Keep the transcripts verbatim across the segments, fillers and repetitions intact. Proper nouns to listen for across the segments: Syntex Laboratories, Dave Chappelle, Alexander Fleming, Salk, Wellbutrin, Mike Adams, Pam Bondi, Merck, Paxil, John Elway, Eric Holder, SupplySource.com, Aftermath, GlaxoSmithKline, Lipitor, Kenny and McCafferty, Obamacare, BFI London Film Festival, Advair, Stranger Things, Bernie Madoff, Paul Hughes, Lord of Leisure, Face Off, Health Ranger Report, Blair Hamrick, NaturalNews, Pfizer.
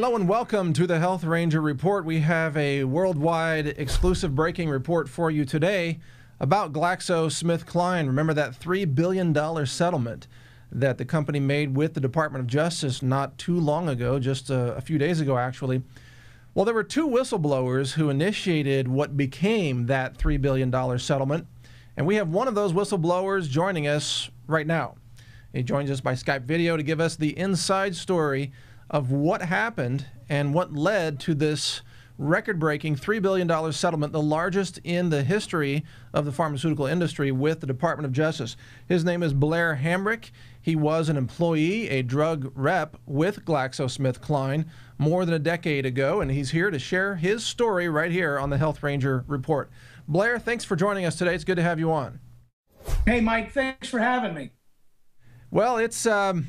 Hello and welcome to the Health Ranger Report. We have a worldwide exclusive breaking report for you today about GlaxoSmithKline. Remember that three billion dollars settlement that the company made with the Department of Justice not too long ago, just a, a few days ago actually. Well, there were two whistleblowers who initiated what became that three billion dollars settlement, and we have one of those whistleblowers joining us right now. He joins us by Skype video to give us the inside story of what happened and what led to this record-breaking three billion dollars settlement, the largest in the history of the pharmaceutical industry with the Department of Justice. His name is Blair Hamrick. He was an employee, a drug rep with GlaxoSmithKline more than a decade ago, and he's here to share his story right here on the Health Ranger Report. Blair, thanks for joining us today. It's good to have you on. Hey, Mike, thanks for having me. Well, it's um,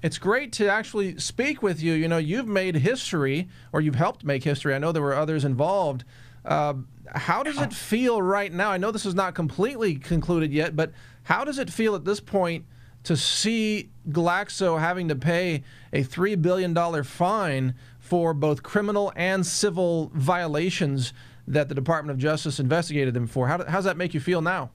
it's great to actually speak with you. You know, you've made history, or you've helped make history. I know there were others involved. Uh, how does it feel right now? I know this is not completely concluded yet, but how does it feel at this point to see Glaxo having to pay a three billion dollars fine for both criminal and civil violations that the Department of Justice investigated them for? How, do, how does that make you feel now?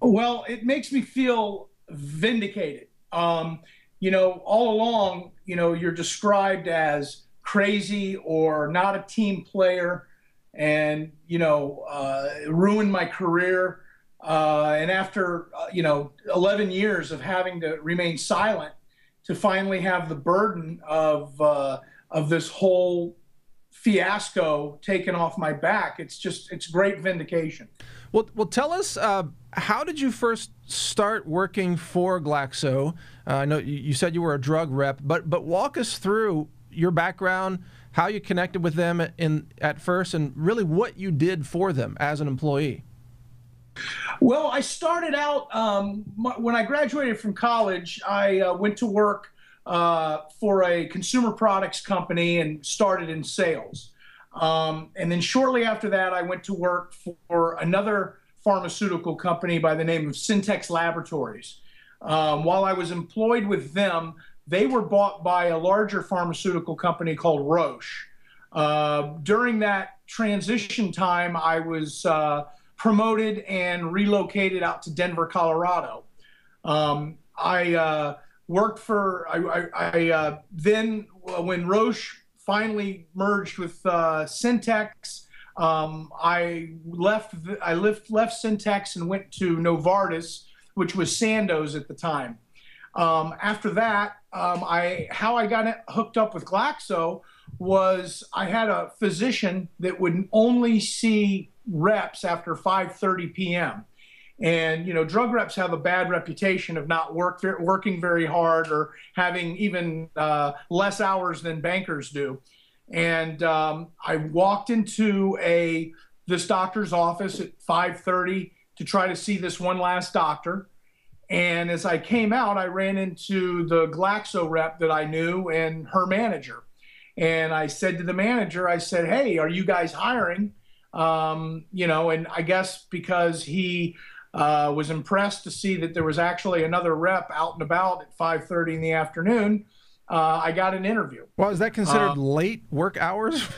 Well, it makes me feel vindicated. Um, you know, all along, you know, you're described as crazy or not a team player and, you know, uh, it ruined my career. Uh, and after, uh, you know, eleven years of having to remain silent, to finally have the burden of, uh, of this whole fiasco taken off my back, it's just, it's great vindication. Well, well tell us, uh, how did you first start working for Glaxo? Uh, I know you said you were a drug rep, but, but walk us through your background, how you connected with them in, at first, and really what you did for them as an employee. Well, I started out, um, when I graduated from college, I uh, went to work uh, for a consumer products company and started in sales. Um, and then shortly after that, I went to work for another pharmaceutical company by the name of Syntex Laboratories. Um, while I was employed with them, they were bought by a larger pharmaceutical company called Roche. Uh, during that transition time, I was uh, promoted and relocated out to Denver, Colorado. Um, I uh, worked for, I, I, I uh, then when Roche finally merged with uh, Syntex, um, I left, I left, left Syntex and went to Novartis, which was Sandoz at the time. Um, after that, um, I, how I got hooked up with Glaxo was I had a physician that would only see reps after five thirty p m And, you know, drug reps have a bad reputation of not work, working very hard or having even uh, less hours than bankers do. And um, I walked into a, this doctor's office at five thirty to try to see this one last doctor. And as I came out, I ran into the Glaxo rep that I knew and her manager. And I said to the manager, I said, hey, are you guys hiring? Um, you know, and I guess because he uh, was impressed to see that there was actually another rep out and about at five thirty in the afternoon, Uh, I got an interview. Well, is that considered um, late work hours?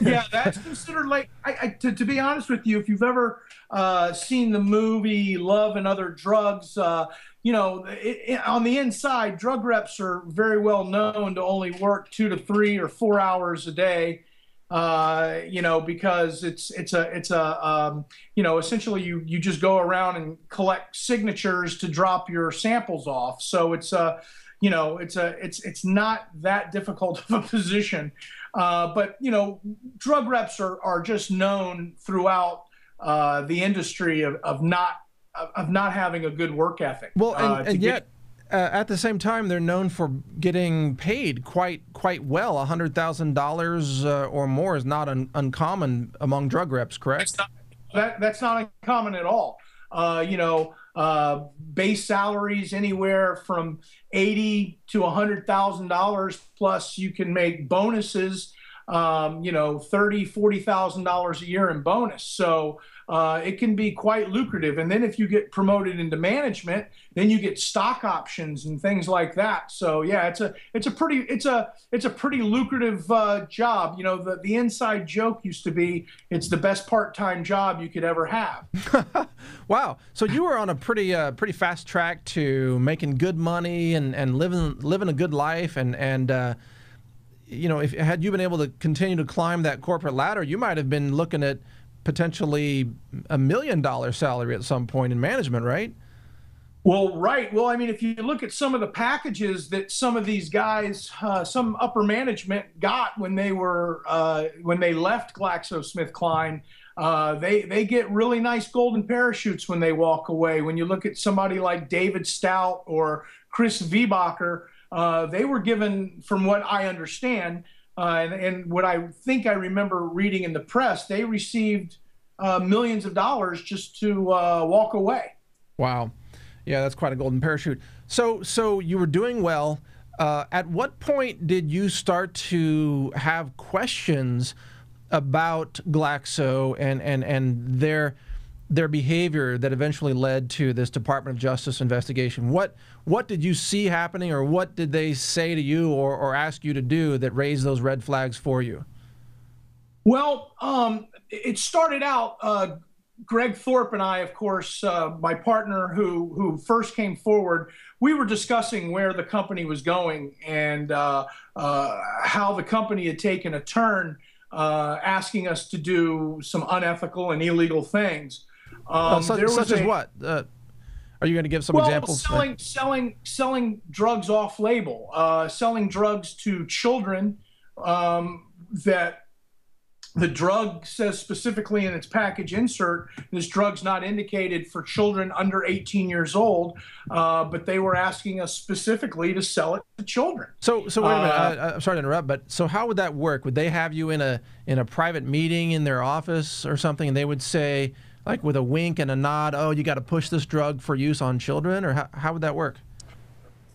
Yeah, that's considered late. I, I, to, to be honest with you, if you've ever uh, seen the movie Love and Other Drugs, uh, you know, it, it, on the inside, drug reps are very well known to only work two to three or four hours a day. Uh, you know, because it's it's a it's a um, you know, essentially you you just go around and collect signatures to drop your samples off. So it's a you know, it's a, it's, it's not that difficult of a position. Uh, but, you know, drug reps are, are just known throughout uh, the industry of, of not, of not having a good work ethic. Well, and, uh, and yet uh, at the same time, they're known for getting paid quite, quite well. A hundred thousand dollars uh, or more is not un uncommon among drug reps, correct? That's not, that, that's not uncommon at all. Uh, you know, uh, base salaries anywhere from eighty to a hundred thousand dollars. Plus, you can make bonuses um, you know, thirty thousand, forty thousand dollars a year in bonus. So uh, it can be quite lucrative. And then if you get promoted into management, then you get stock options and things like that. So yeah, it's a, it's a pretty, it's a, it's a pretty lucrative uh, job. You know, the, the inside joke used to be, it's the best part-time job you could ever have. Wow. So you were on a pretty, uh, pretty fast track to making good money and, and living, living a good life. And, and, uh, you know, if had you been able to continue to climb that corporate ladder, you might have been looking at potentially a million dollar salary at some point in management, right? Well, right. Well, I mean, if you look at some of the packages that some of these guys, uh, some upper management got when they were uh, when they left GlaxoSmithKline, uh, they they get really nice golden parachutes when they walk away. When you look at somebody like David Stout or Chris Vibacher, uh, they were given, from what I understand, uh, and, and what I think I remember reading in the press, they received uh, millions of dollars just to uh, walk away. Wow. Yeah, that's quite a golden parachute. So, so you were doing well. Uh, at what point did you start to have questions about Glaxo and and and their their behavior that eventually led to this Department of Justice investigation? What what did you see happening, or what did they say to you or or ask you to do that raised those red flags for you? Well, um, it started out. Uh, Greg Thorpe and I, of course, uh, my partner who, who first came forward, we were discussing where the company was going and uh, uh, how the company had taken a turn, uh, asking us to do some unethical and illegal things. Um, well, such there was such a, as what? Uh, are you going to give some well, examples? Selling, selling, selling drugs off-label, uh, selling drugs to children um, that... The drug says specifically in its package insert, this drug's not indicated for children under eighteen years old, uh, but they were asking us specifically to sell it to children. So, so wait a minute. Uh, I, I'm sorry to interrupt, but so how would that work? Would they have you in a in a private meeting in their office or something, and they would say, like with a wink and a nod, "Oh, you got to push this drug for use on children," or how, how would that work?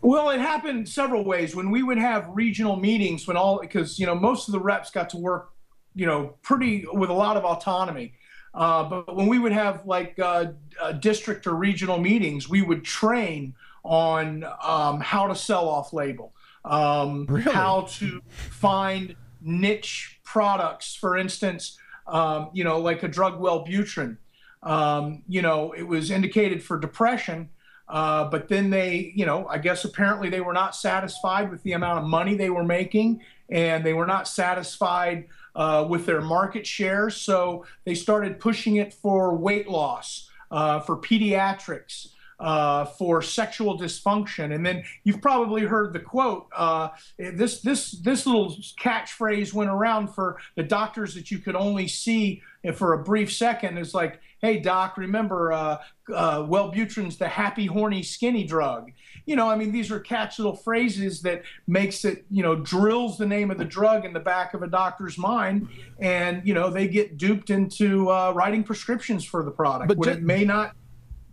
Well, it happened several ways. When we would have regional meetings, when all because you know most of the reps got to work, you know, pretty with a lot of autonomy. Uh, but when we would have like uh, uh, district or regional meetings, we would train on um, how to sell off-label, um, really? How to find niche products. For instance, um, you know, like a drug Wellbutrin. Um, you know, it was indicated for depression, uh, but then they, you know, I guess apparently they were not satisfied with the amount of money they were making, and they were not satisfied Uh, with their market share, so they started pushing it for weight loss, uh, for pediatrics, uh, for sexual dysfunction. And then you've probably heard the quote, uh, this, this, this little catchphrase went around for the doctors that you could only see for a brief second. It's like, "Hey, doc, remember, uh, uh, Wellbutrin's the happy, horny, skinny drug." You know, I mean, these are catch little phrases that makes it, you know, drills the name of the drug in the back of a doctor's mind. And, you know, they get duped into uh, writing prescriptions for the product, but when it may not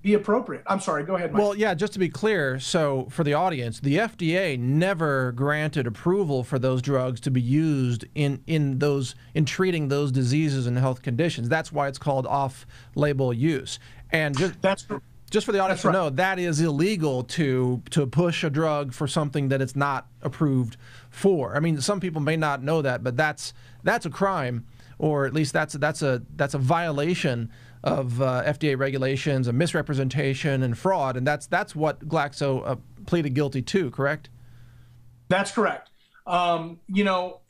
be appropriate. I'm sorry, go ahead, Mike. Well, yeah, just to be clear, so for the audience, the F D A never granted approval for those drugs to be used in, in, those, in treating those diseases and health conditions. That's why it's called off-label use. And just, That's true. Just for the audience right. to know, that is illegal to to push a drug for something that it's not approved for. I mean, some people may not know that, but that's that's a crime, or at least that's that's a that's a violation of uh, F D A regulations, a misrepresentation and fraud, and that's that's what Glaxo uh, pleaded guilty to. Correct? That's correct. Um, you know,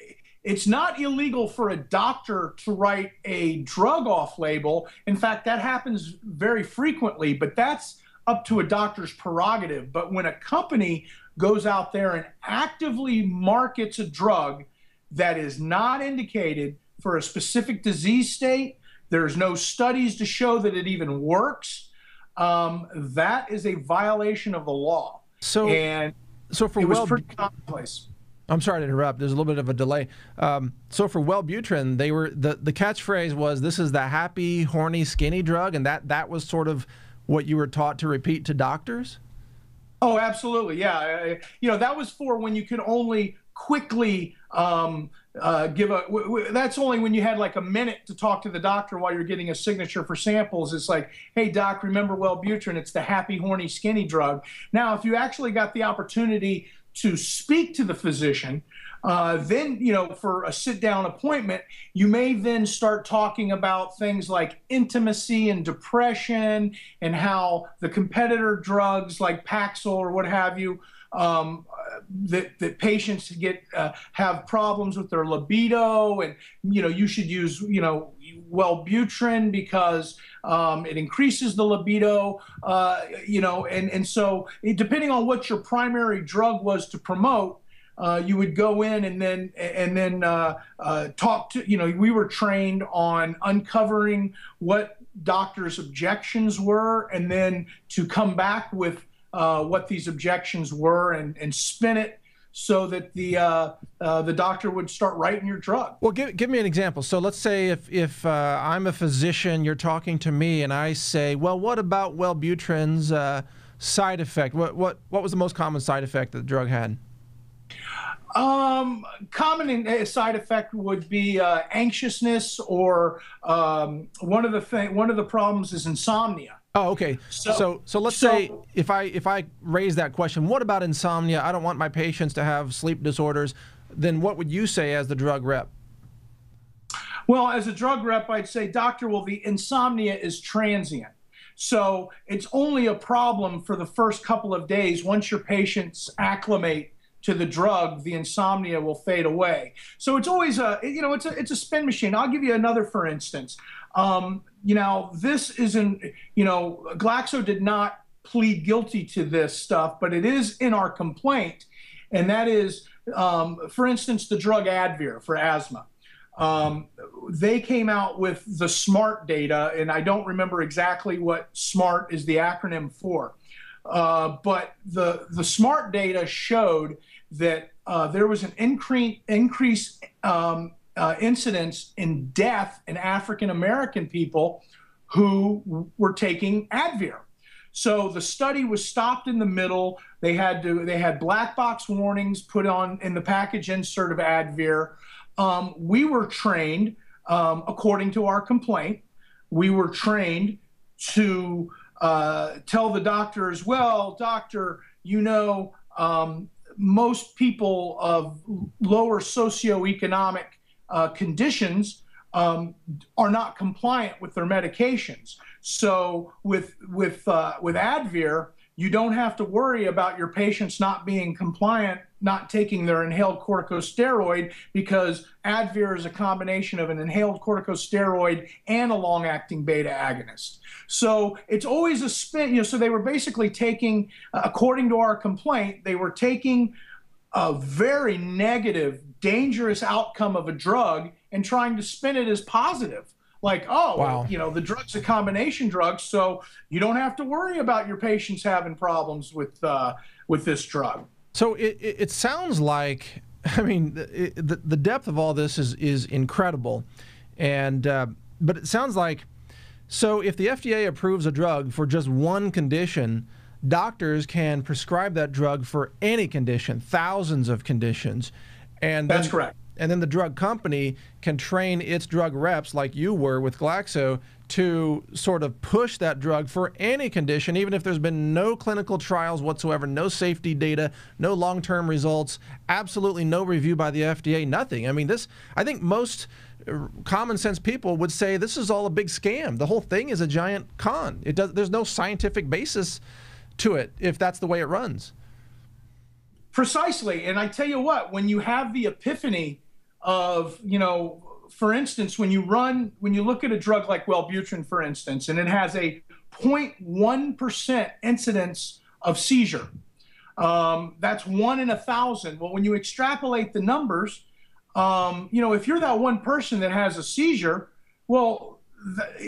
it's not illegal for a doctor to write a drug off-label. In fact, that happens very frequently, but that's up to a doctor's prerogative. But when a company goes out there and actively markets a drug that is not indicated for a specific disease state, there's no studies to show that it even works, um, that is a violation of the law. So, and so for it was well, pretty commonplace. I'm sorry to interrupt. There's a little bit of a delay. Um, so for Wellbutrin, they were the the catchphrase was, "This is the happy, horny, skinny drug," and that that was sort of what you were taught to repeat to doctors. Oh, absolutely, yeah. You know, that was for when you could only quickly um, uh, give a, w w that's only when you had like a minute to talk to the doctor while you're getting a signature for samples. It's like, hey doc, remember Wellbutrin, it's the happy, horny, skinny drug. Now, if you actually got the opportunity to speak to the physician, Uh, then, you know, for a sit-down appointment, you may then start talking about things like intimacy and depression and how the competitor drugs like Paxil or what have you, um, that, that patients get, uh, have problems with their libido, and, you know, you should use, you know, Wellbutrin because um, it increases the libido, uh, you know, and, and so it, depending on what your primary drug was to promote, Uh, you would go in and then and then uh, uh, talk to, you know, we were trained on uncovering what doctors' objections were and then to come back with uh, what these objections were and, and spin it so that the, uh, uh, the doctor would start writing your drug. Well, give, give me an example. So let's say if, if uh, I'm a physician, you're talking to me, and I say, well, what about Wellbutrin's uh, side effect? What, what, what was the most common side effect that the drug had? Um, common side effect would be uh, anxiousness, or um, one of the thing, one of the problems is insomnia. Oh, okay. So, so, so let's so, say if I if I raise that question, what about insomnia? I don't want my patients to have sleep disorders. Then what would you say as the drug rep? Well, as a drug rep, I'd say, doctor, well, the insomnia is transient. So it's only a problem for the first couple of days. Once your patients acclimate to the drug, the insomnia will fade away. So it's always a, you know, it's a, it's a spin machine. I'll give you another, for instance. Um, you know, this isn't, you know, Glaxo did not plead guilty to this stuff, but it is in our complaint. And that is, um, for instance, the drug Advair for asthma. Um, they came out with the SMART data, and I don't remember exactly what SMART is the acronym for. Uh, but the, the SMART data showed that uh, there was an increase, increase um, uh, incidence in death in African-American people who were taking Advair. So the study was stopped in the middle. They had to, they had black box warnings put on in the package insert of Advair. Um, we were trained, um, according to our complaint, we were trained to Uh, tell the doctor as well, doctor, you know, um, most people of lower socioeconomic uh, conditions um, are not compliant with their medications. So with, with, uh, with Advair, you don't have to worry about your patients not being compliant, not taking their inhaled corticosteroid, because Advair is a combination of an inhaled corticosteroid and a long-acting beta agonist. So it's always a spin. You know, so they were basically taking, uh, according to our complaint, they were taking a very negative, dangerous outcome of a drug and trying to spin it as positive. Like, oh, wow, you know, the drug's a combination drug, so you don't have to worry about your patients having problems with uh, with this drug. So it, it sounds like, I mean, the, the depth of all this is, is incredible. And, uh, but it sounds like, so if the F D A approves a drug for just one condition, doctors can prescribe that drug for any condition, thousands of conditions. And that's then, correct. And then the drug company can train its drug reps, like you were with Glaxo, to sort of push that drug for any condition, even if there's been no clinical trials whatsoever, no safety data, no long-term results, absolutely no review by the F D A, nothing. I mean, this, I think most common sense people would say this is all a big scam. The whole thing is a giant con. It does, there's no scientific basis to it if that's the way it runs. Precisely. And I tell you what, when you have the epiphany of, you know, for instance, when you run, when you look at a drug like Wellbutrin, for instance, and it has a zero point one percent incidence of seizure, um, that's one in a thousand. Well, when you extrapolate the numbers, um, you know, if you're that one person that has a seizure, well,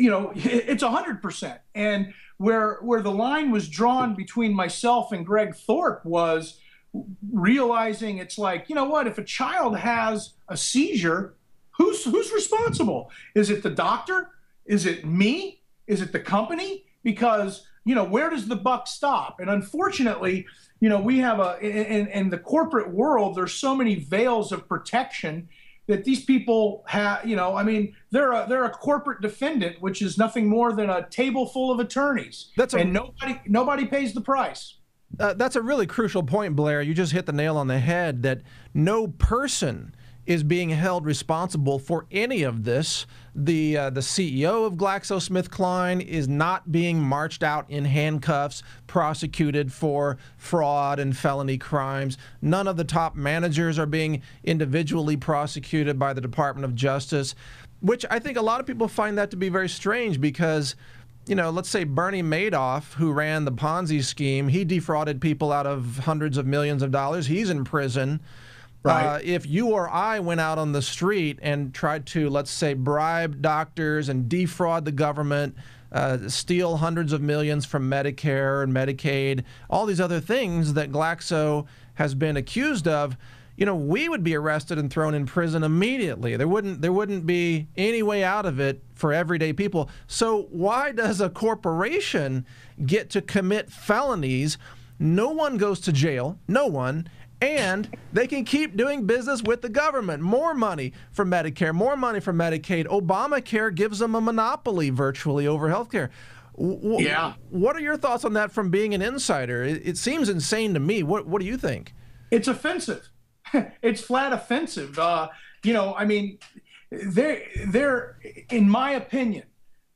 you know, it's one hundred percent. And where, where the line was drawn between myself and Greg Thorpe was realizing it's like, you know what, if a child has a seizure, Who's, who's responsible? Is it the doctor? Is it me? Is it the company? Because, you know, where does the buck stop? And unfortunately, you know, we have a, in, in the corporate world, there's so many veils of protection that these people have, you know, I mean, they're a, they're a corporate defendant, which is nothing more than a table full of attorneys. That's a, and nobody, nobody pays the price. Uh, that's a really crucial point, Blair. You just hit the nail on the head that no person is being held responsible for any of this. The uh, the C E O of GlaxoSmithKline is not being marched out in handcuffs, prosecuted for fraud and felony crimes. None of the top managers are being individually prosecuted by the Department of Justice, which I think a lot of people find that to be very strange because, you know, let's say Bernie Madoff, who ran the Ponzi scheme, he defrauded people out of hundreds of millions of dollars. He's in prison. Right. Uh, if you or I went out on the street and tried to, let's say, bribe doctors and defraud the government, uh, steal hundreds of millions from Medicare and Medicaid, all these other things that Glaxo has been accused of, you know, we would be arrested and thrown in prison immediately. There wouldn't, there wouldn't be any way out of it for everyday people. So why does a corporation get to commit felonies? No one goes to jail. No one. And they can keep doing business with the government. More money for Medicare, more money for Medicaid. Obamacare gives them a monopoly virtually over health care. Yeah. What are your thoughts on that from being an insider? It seems insane to me. What, what do you think? It's offensive. It's flat offensive. Uh, you know, I mean, they're, they're, in my opinion,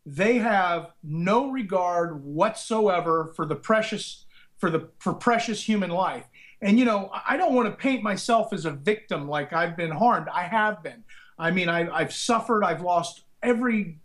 they have no regard whatsoever for the precious, for the for precious human life. And, you know, I don't want to paint myself as a victim like I've been harmed. I have been. I mean, I, I've suffered. I've lost every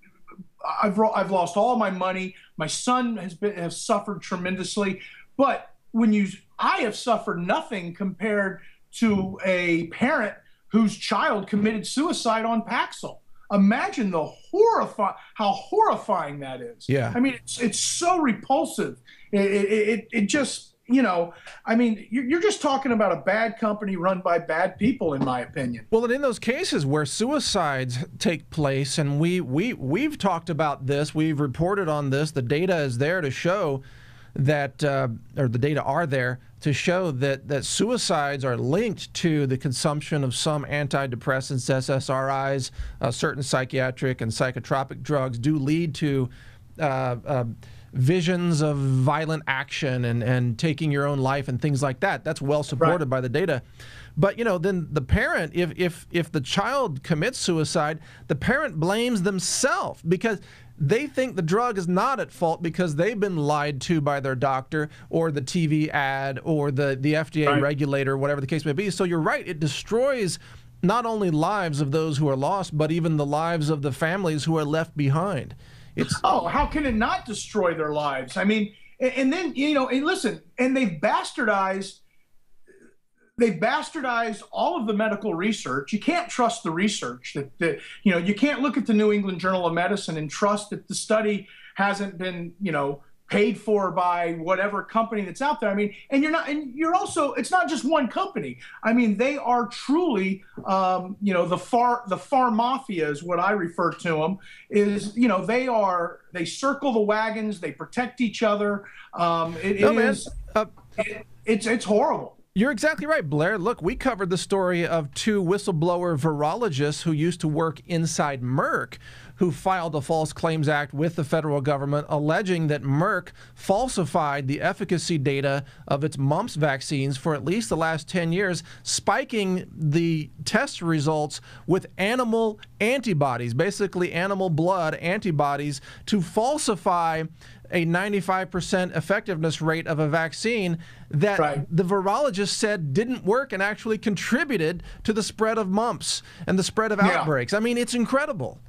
I've, I've lost all my money. My son has been has suffered tremendously. But when you I have suffered nothing compared to a parent whose child committed suicide on Paxil. Imagine the horrifying how horrifying that is. Yeah, I mean, it's, it's so repulsive. It, it, it just. You know, I mean, you're just talking about a bad company run by bad people, in my opinion. Well, and in those cases where suicides take place, and we, we, we've talked about this, we've reported on this, the data is there to show that, uh, or the data are there to show that, that suicides are linked to the consumption of some antidepressants, S S R Is, uh, certain psychiatric and psychotropic drugs do lead to uh, uh, visions of violent action and, and taking your own life and things like that. That's well supported right. by the data. But, you know, then the parent, if, if, if the child commits suicide, the parent blames themselves because they think the drug is not at fault because they've been lied to by their doctor or the T V ad or the, the F D A right. regulator, whatever the case may be. So you're right. It destroys not only lives of those who are lost, but even the lives of the families who are left behind. It's, oh, how can it not destroy their lives? I mean, and, and then, you know, and listen, and they've bastardized, they've bastardized all of the medical research. You can't trust the research. That, that, you know, you can't look at the New England Journal of Medicine and trust that the study hasn't been, you know, paid for by whatever company that's out there. I mean, and you're not, and you're also, it's not just one company. I mean, they are truly, um, you know, the far, the far mafia is what I refer to them is, you know, they are, they circle the wagons, they protect each other. Um, it, no, it is, uh, it, it's, it's horrible. You're exactly right, Blair. Look, we covered the story of two whistleblower virologists who used to work inside Merck, who filed a False Claims Act with the federal government alleging that Merck falsified the efficacy data of its mumps vaccines for at least the last ten years, spiking the test results with animal antibodies, basically animal blood antibodies, to falsify a ninety-five percent effectiveness rate of a vaccine that right. the virologist said didn't work and actually contributed to the spread of mumps and the spread of yeah. outbreaks. I mean, it's incredible.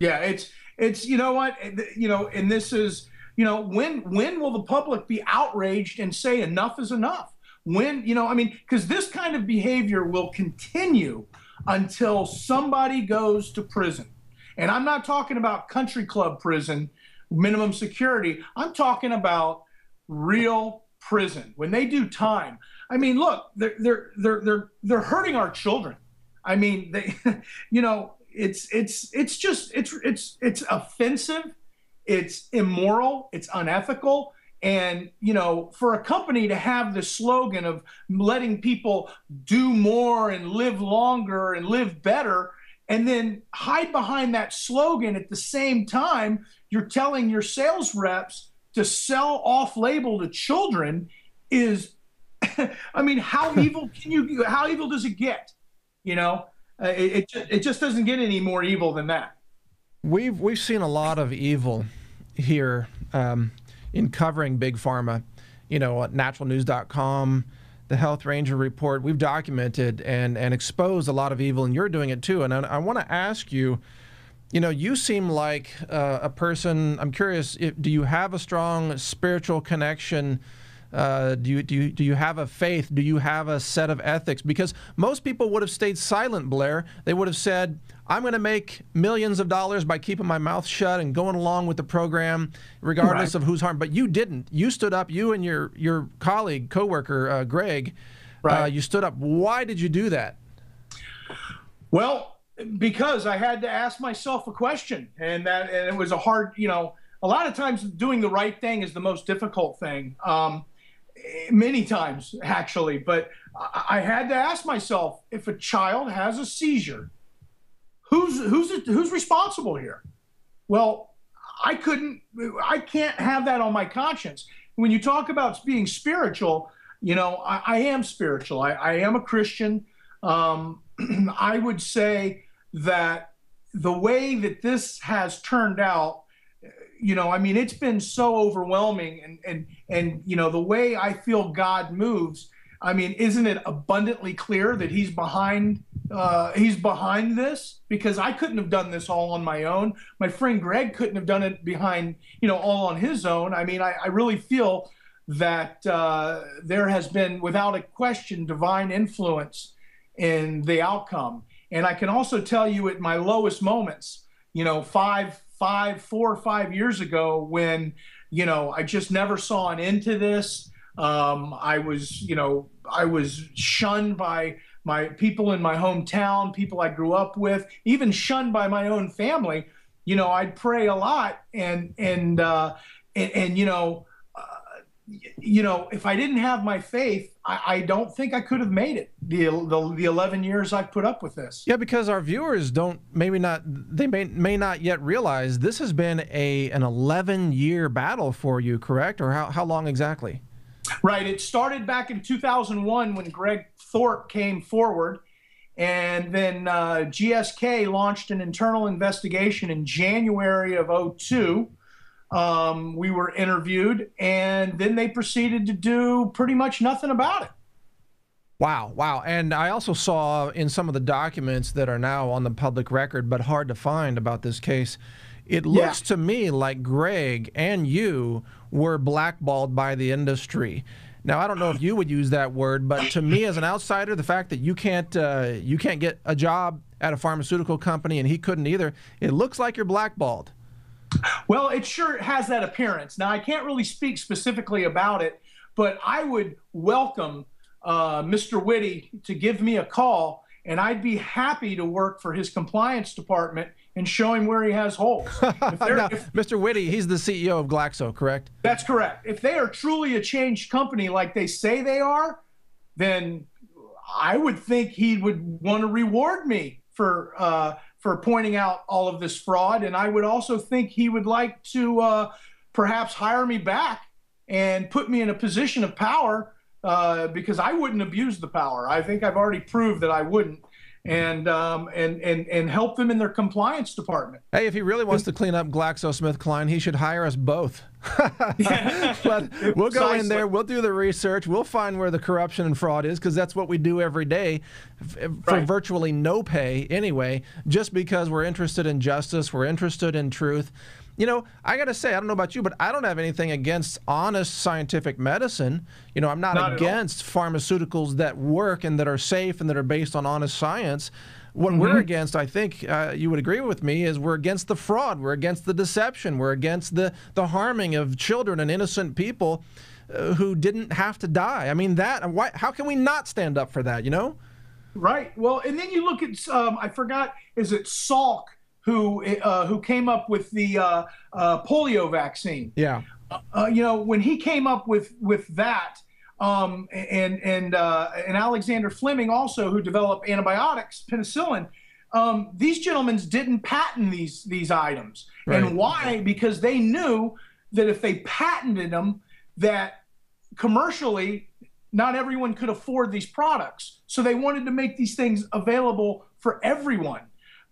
Yeah, it's, it's, you know what, you know, and this is, you know, when, when will the public be outraged and say enough is enough? When, you know, I mean, because this kind of behavior will continue until somebody goes to prison. And I'm not talking about country club prison, minimum security. I'm talking about real prison when they do time. I mean, look, they're they're they're they're they're hurting our children. I mean, they, you know, it's it's it's just it's it's it's offensive, It's immoral. It's unethical. And, you know, for a company to have the slogan of letting people do more and live longer and live better, and then hide behind that slogan at the same time, you're telling your sales reps to sell off-label to children is, I mean, how evil can you, how evil does it get? You know, uh, it, it, it just doesn't get any more evil than that. We've, we've seen a lot of evil here. Um... in covering Big Pharma, you know, at natural news dot com, the Health Ranger Report, we've documented and, and exposed a lot of evil, and you're doing it too. And I, I want to ask you, you know, you seem like uh, a person, I'm curious, if, do you have a strong spiritual connection? Uh, do, you, do, you, do you have a faith? Do you have a set of ethics? Because most people would have stayed silent, Blair. They would have said, I'm going to make millions of dollars by keeping my mouth shut and going along with the program, regardless right. of who's harmed. But you didn't. You stood up, you and your, your colleague, coworker, uh, Greg, right. uh, you stood up. Why did you do that? Well, because I had to ask myself a question, and that and it was a hard, you know, a lot of times doing the right thing is the most difficult thing, um, many times, actually. But I had to ask myself, if a child has a seizure, Who's, who's, who's responsible here? Well, I couldn't, I can't have that on my conscience. When you talk about being spiritual, you know, I, I am spiritual. I, I am a Christian. Um, I would say that the way that this has turned out, you know, I mean, it's been so overwhelming, and, and, and, you know, the way I feel God moves, I mean, isn't it abundantly clear that he's behind uh, he's behind this? Because I couldn't have done this all on my own. My friend Greg couldn't have done it behind, you know, all on his own. I mean, I, I really feel that uh, there has been, without a question, divine influence in the outcome. And I can also tell you at my lowest moments, you know, five, five, four or five years ago when, you know, I just never saw an end to this. Um, I was, you know, I was shunned by my people in my hometown, people I grew up with, even shunned by my own family. You know, I'd pray a lot, and and uh, and, and you know, uh, you know, if I didn't have my faith, I, I don't think I could have made it the, the the eleven years I've put up with this. Yeah, because our viewers don't, maybe not, they may may not yet realize this has been a an eleven year battle for you, correct? Or how how long exactly? Right. It started back in two thousand one when Greg Thorpe came forward, and then uh, G S K launched an internal investigation in January of oh two. Um, we were interviewed, and then they proceeded to do pretty much nothing about it. Wow. Wow. And I also saw in some of the documents that are now on the public record, but hard to find about this case, it looks yeah. to me like Greg and you were blackballed by the industry. Now, I don't know if you would use that word, but to me as an outsider, the fact that you can't uh, you can't get a job at a pharmaceutical company, and he couldn't either, it looks like you're blackballed. Well, it sure has that appearance. Now, I can't really speak specifically about it, but I would welcome uh, Mister Witty to give me a call, and I'd be happy to work for his compliance department and show him where he has holes. If now, if, Mister Witty, he's the C E O of Glaxo, correct? That's correct. If they are truly a changed company like they say they are, then I would think he would want to reward me for uh, for pointing out all of this fraud. And I would also think he would like to uh, perhaps hire me back and put me in a position of power, uh, because I wouldn't abuse the power. I think I've already proved that I wouldn't. And, um, and and and help them in their compliance department. Hey, if he really wants to clean up GlaxoSmithKline, he should hire us both. But we'll go in there, we'll do the research, we'll find where the corruption and fraud is, because that's what we do every day for right. virtually no pay anyway, just because we're interested in justice, we're interested in truth. You know, I got to say, I don't know about you, but I don't have anything against honest scientific medicine. You know, I'm not, not against pharmaceuticals that work and that are safe and that are based on honest science. What mm-hmm. we're against, I think uh, you would agree with me, is we're against the fraud. We're against the deception. We're against the, the harming of children and innocent people uh, who didn't have to die. I mean, that why, how can we not stand up for that, you know? Right. Well, and then you look at, um, I forgot, is it Salk? who uh, who came up with the uh, uh, polio vaccine. Yeah. Uh, you know, when he came up with with that, um, and and uh, and Alexander Fleming also, who developed antibiotics, penicillin. Um, these gentlemen didn't patent these these items, right. And why? Because they knew that if they patented them, that commercially, not everyone could afford these products. So they wanted to make these things available for everyone.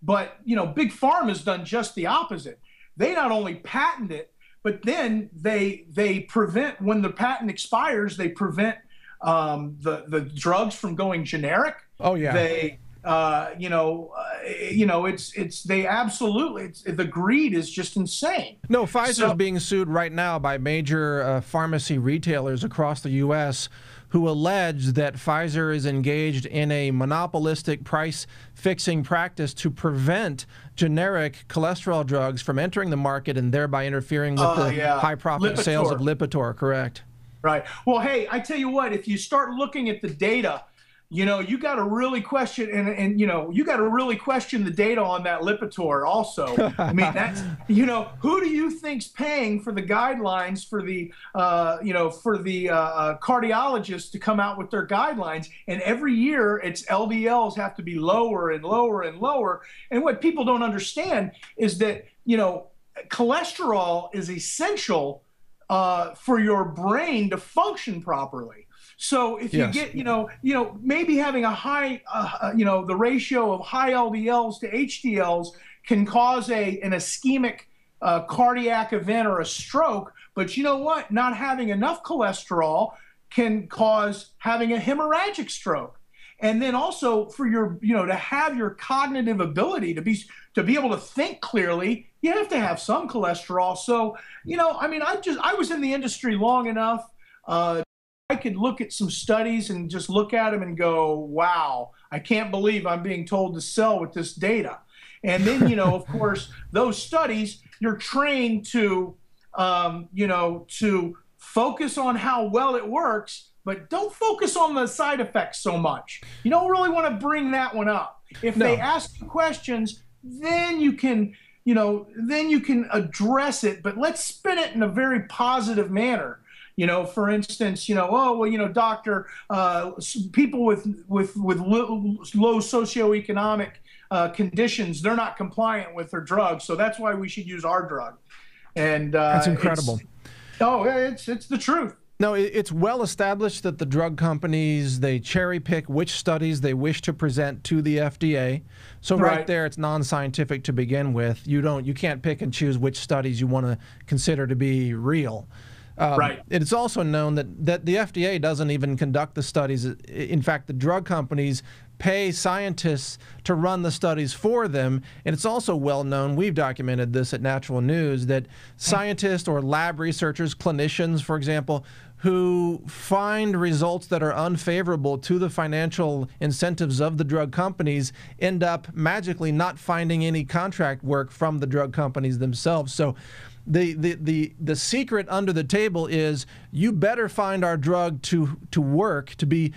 But you know, Big Pharma has done just the opposite. They not only patent it, but then they they prevent, when the patent expires, they prevent um, the the drugs from going generic. Oh yeah. They. Uh, you know, uh, you know, it's it's they absolutely it's, the greed is just insane. No, Pfizer's so, being sued right now by major uh, pharmacy retailers across the U S who allege that Pfizer is engaged in a monopolistic price-fixing practice to prevent generic cholesterol drugs from entering the market and thereby interfering with uh, the yeah. high-profit sales of Lipitor. Correct. Right. Well, hey, I tell you what, if you start looking at the data. You know, you got to really question, and, and you know, you got to really question the data on that Lipitor also. I mean, that's, you know, who do you think's paying for the guidelines for the, uh, you know, for the uh, cardiologists to come out with their guidelines? And every year, it's L D Ls have to be lower and lower and lower. And what people don't understand is that, you know, cholesterol is essential uh, for your brain to function properly. So if yes. you get, you know, you know, maybe having a high, uh, you know, the ratio of high L D Ls to H D Ls can cause a an ischemic uh, cardiac event or a stroke. But you know what? Not having enough cholesterol can cause having a hemorrhagic stroke. And then also for your, you know, to have your cognitive ability to be to be able to think clearly, you have to have some cholesterol. So, you know, I mean, I just I was in the industry long enough. Uh, I could look at some studies and just look at them and go, wow, I can't believe I'm being told to sell with this data. And then, you know, of course, those studies, you're trained to, um, you know, to focus on how well it works, but don't focus on the side effects so much. You don't really want to bring that one up. If no. they ask you questions, then you can, you know, then you can address it, but let's spin it in a very positive manner. You know, for instance, you know, oh, well, you know, doctor, uh, people with with, with low, low socioeconomic uh, conditions, they're not compliant with their drugs. So that's why we should use our drug. And uh, that's incredible. It's, oh, it's, it's the truth. No, it's well established that the drug companies, they cherry pick which studies they wish to present to the F D A. So right, right there, it's non-scientific to begin with. You don't you can't pick and choose which studies you want to consider to be real. Um, right. It's also known that, that the F D A doesn't even conduct the studies. In fact, the drug companies pay scientists to run the studies for them. And it's also well known, we've documented this at Natural News, that scientists or lab researchers, clinicians, for example, who find results that are unfavorable to the financial incentives of the drug companies end up magically not finding any contract work from the drug companies themselves. So The, the, the, the secret under the table is you better find our drug to, to work, to be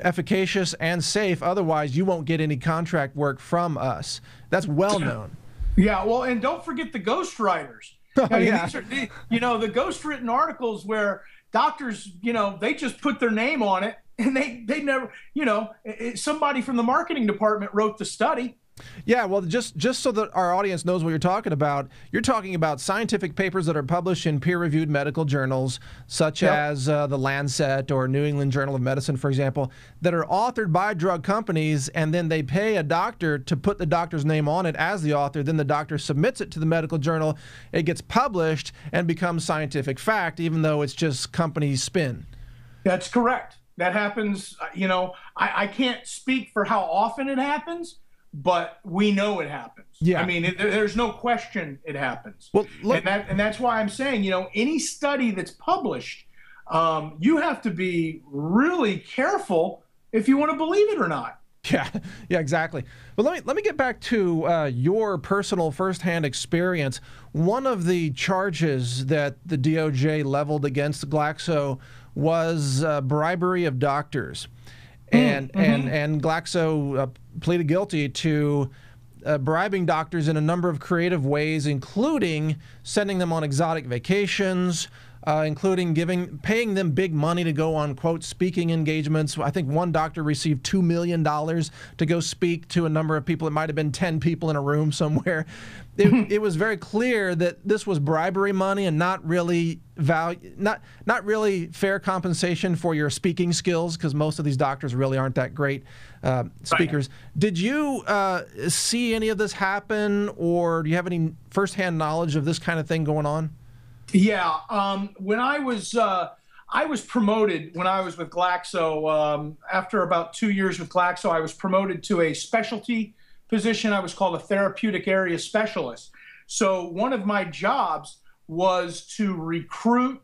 efficacious and safe. Otherwise, you won't get any contract work from us. That's well known. Yeah, well, and don't forget the ghostwriters. Oh, I mean, yeah. these are, these, you know, the ghostwritten articles where doctors, you know, they just put their name on it and they, they never, you know, somebody from the marketing department wrote the study. Yeah, well, just just so that our audience knows what you're talking about, you're talking about scientific papers that are published in peer-reviewed medical journals, such yep. as uh, the Lancet or New England Journal of Medicine, for example, that are authored by drug companies, and then they pay a doctor to put the doctor's name on it as the author. Then the doctor submits it to the medical journal, it gets published, and becomes scientific fact, even though it's just company spin. That's correct. That happens, you know, I, I can't speak for how often it happens, but we know it happens. Yeah. I mean, it, there's no question it happens. Well, look, and, that, and that's why I'm saying, you know, any study that's published, um, you have to be really careful if you want to believe it or not. Yeah, yeah, exactly. But let me let me get back to uh, your personal firsthand experience. One of the charges that the D O J leveled against Glaxo was uh, bribery of doctors. And, mm-hmm. and and Glaxo uh, pleaded guilty to uh, bribing doctors in a number of creative ways, including sending them on exotic vacations, uh, including giving, paying them big money to go on, quote, speaking engagements. I think one doctor received two million dollars to go speak to a number of people. It might have been ten people in a room somewhere. It, it was very clear that this was bribery money and not really value, not not really fair compensation for your speaking skills, because most of these doctors really aren't that great uh, speakers. Right. Did you uh, see any of this happen, or do you have any firsthand knowledge of this kind of thing going on? Yeah, um, when I was uh, I was promoted when I was with Glaxo. Um, after about two years with Glaxo, I was promoted to a specialty position. I was called a therapeutic area specialist. So one of my jobs was to recruit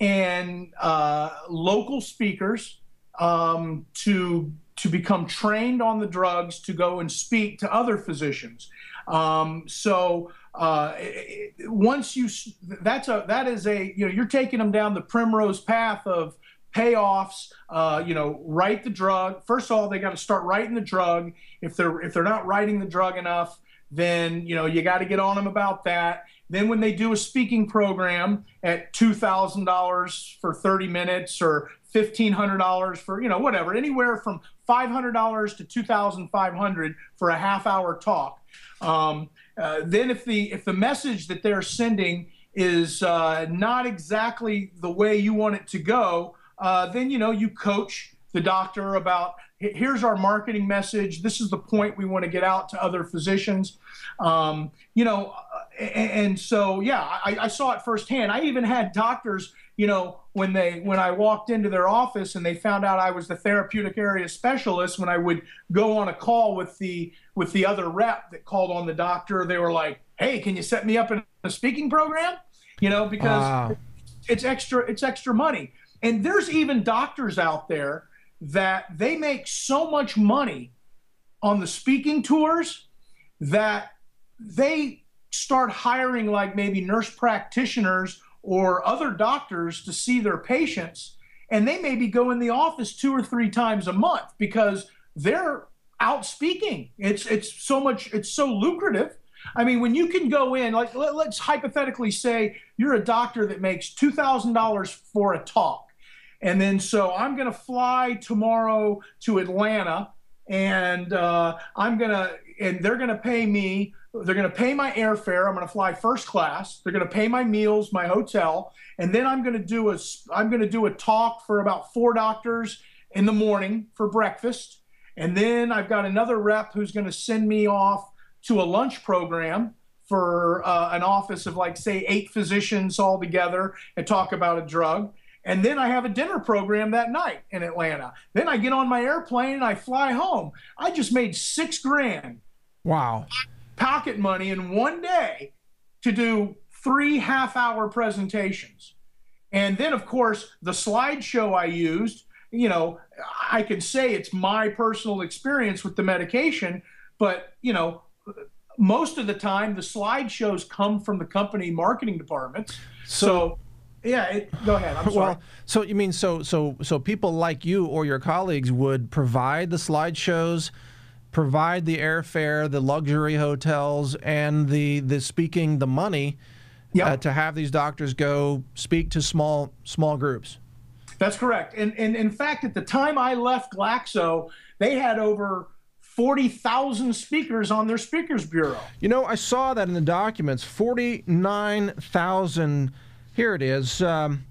and uh, local speakers um, to to become trained on the drugs to go and speak to other physicians. Um, so uh, it, once you that's a that is a you know you're taking them down the primrose path of payoffs. Uh, you know, write the drug. First of all, they got to start writing the drug. If they're if they're not writing the drug enough, then you know you got to get on them about that. Then when they do a speaking program at two thousand dollars for thirty minutes, or fifteen hundred dollars for, you know, whatever, anywhere from five hundred dollars to two thousand five hundred dollars for a half hour talk. Um, uh, then if the, if the message that they're sending is uh, not exactly the way you want it to go, uh, then, you know, you coach the doctor about, here's our marketing message. This is the point we want to get out to other physicians. Um, you know, and, and so, yeah, I, I saw it firsthand. I even had doctors, you know, when they when I walked into their office and they found out I was the therapeutic area specialist, when I would go on a call with the with the other rep that called on the doctor, they were like, hey, can you set me up in a speaking program? You know, because wow. it's extra, it's extra money. And there's even doctors out there that they make so much money on the speaking tours that they start hiring like maybe nurse practitioners or other doctors to see their patients, and they maybe go in the office two or three times a month because they're out speaking. It's it's so much, it's so lucrative. I mean, when you can go in, like let, let's hypothetically say you're a doctor that makes two thousand dollars for a talk. And then, so I'm going to fly tomorrow to Atlanta, and uh, I'm going to, and they're going to pay me, they're going to pay my airfare. I'm going to fly first class. They're going to pay my meals, my hotel. And then I'm going to do a, I'm going to do a talk for about four doctors in the morning for breakfast. And then I've got another rep who's going to send me off to a lunch program for uh, an office of like, say, eight physicians all together and talk about a drug. And then I have a dinner program that night in Atlanta. Then I get on my airplane and I fly home. I just made six grand. Wow. Pocket money in one day to do three half hour presentations. And then of course the slideshow I used, you know, I can say it's my personal experience with the medication, but you know, most of the time the slideshows come from the company marketing departments. So, so yeah, it, go ahead. I'm sorry. Well, so you mean so so so people like you or your colleagues would provide the slideshows, provide the airfare, the luxury hotels, and the the speaking, the money, yep. uh, to have these doctors go speak to small small groups. That's correct. And and in fact, at the time I left Glaxo, they had over forty thousand speakers on their speakers bureau. You know, I saw that in the documents, forty-nine thousand. Here it is. Um,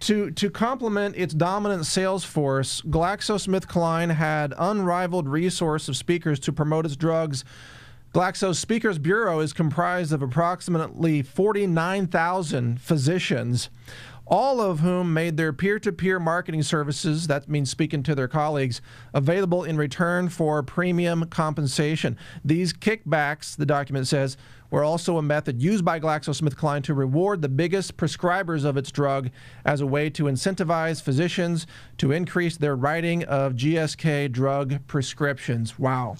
to to complement its dominant sales force, GlaxoSmithKline had unrivaled resource of speakers to promote its drugs. Glaxo's Speakers Bureau is comprised of approximately forty-nine thousand physicians, all of whom made their peer-to-peer marketing services, that means speaking to their colleagues, available in return for premium compensation. These kickbacks, the document says, were also a method used by GlaxoSmithKline to reward the biggest prescribers of its drug as a way to incentivize physicians to increase their writing of G S K drug prescriptions. Wow.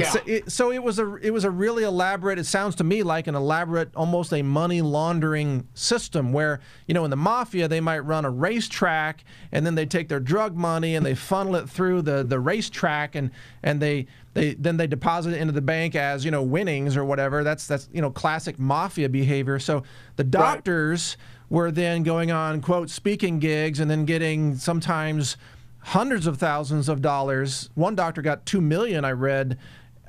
It's, yeah. it, so it was a it was a really elaborate. It sounds to me like an elaborate, almost a money laundering system where, you know, in the mafia they might run a racetrack and then they take their drug money and they funnel it through the the racetrack and and they they then they deposit it into the bank as, you know, winnings or whatever. That's that's you know, classic mafia behavior. So the doctors right. were then going on quote speaking gigs and then getting sometimes hundreds of thousands of dollars. One doctor got two million, I read.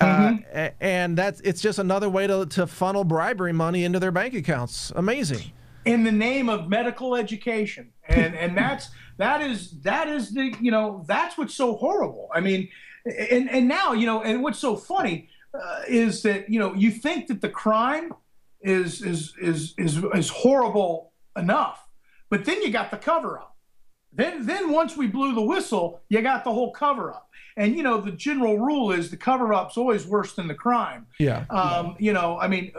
Mm-hmm. uh, and that's it's just another way to, to funnel bribery money into their bank accounts. Amazing. In the name of medical education. And and that's that is that is the you know, that's what's so horrible. I mean, and and now, you know, and what's so funny uh, is that, you know, you think that the crime is is is is is horrible enough, but then you got the cover up. Then, then once we blew the whistle, you got the whole cover-up. And, you know, the general rule is the cover-up's always worse than the crime. Yeah. Um, yeah. You know, I mean,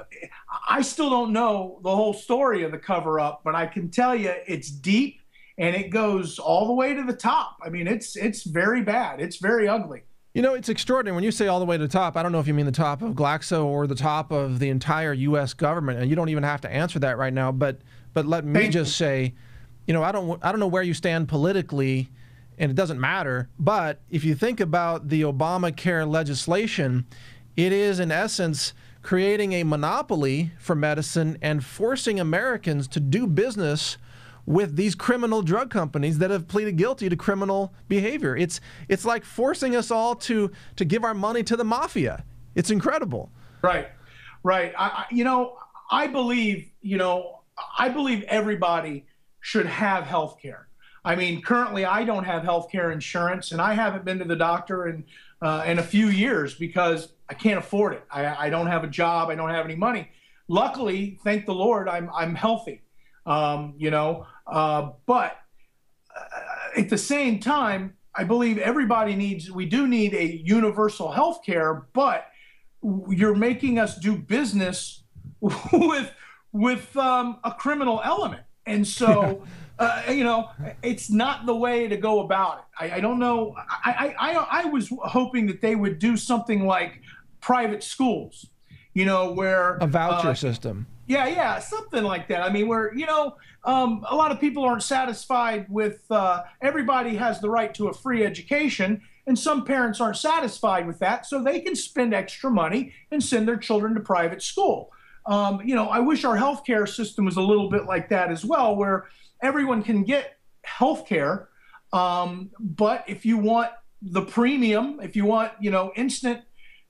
I still don't know the whole story of the cover-up, but I can tell you it's deep and it goes all the way to the top. I mean, it's, it's very bad. It's very ugly. You know, it's extraordinary. When you say all the way to the top, I don't know if you mean the top of Glaxo or the top of the entire U S government, and you don't even have to answer that right now. But, but let me Thank just say... You know, I don't, I don't know where you stand politically, and it doesn't matter, but if you think about the Obamacare legislation, it is in essence creating a monopoly for medicine and forcing Americans to do business with these criminal drug companies that have pleaded guilty to criminal behavior. It's, it's like forcing us all to, to give our money to the mafia. It's incredible. Right, right. I, you know, I believe, you know, I believe everybody should have health care. I mean, currently I don't have health care insurance, and I haven't been to the doctor in, uh, in a few years because I can't afford it. I, I don't have a job. I don't have any money. Luckily, thank the Lord, I'm, I'm healthy, um, you know. Uh, but uh, at the same time, I believe everybody needs, we do need a universal health care, but you're making us do business with, with um, a criminal element. And so, uh, you know, it's not the way to go about it. I, I don't know. I, I, I, I was hoping that they would do something like private schools, you know, where a voucher uh, system. Yeah, yeah, something like that. I mean, where, you know, um, a lot of people aren't satisfied with uh, everybody has the right to a free education. And some parents aren't satisfied with that. So they can spend extra money and send their children to private school. Um, you know, I wish our healthcare system was a little bit like that as well, where everyone can get healthcare. Um, but if you want the premium, if you want, you know, instant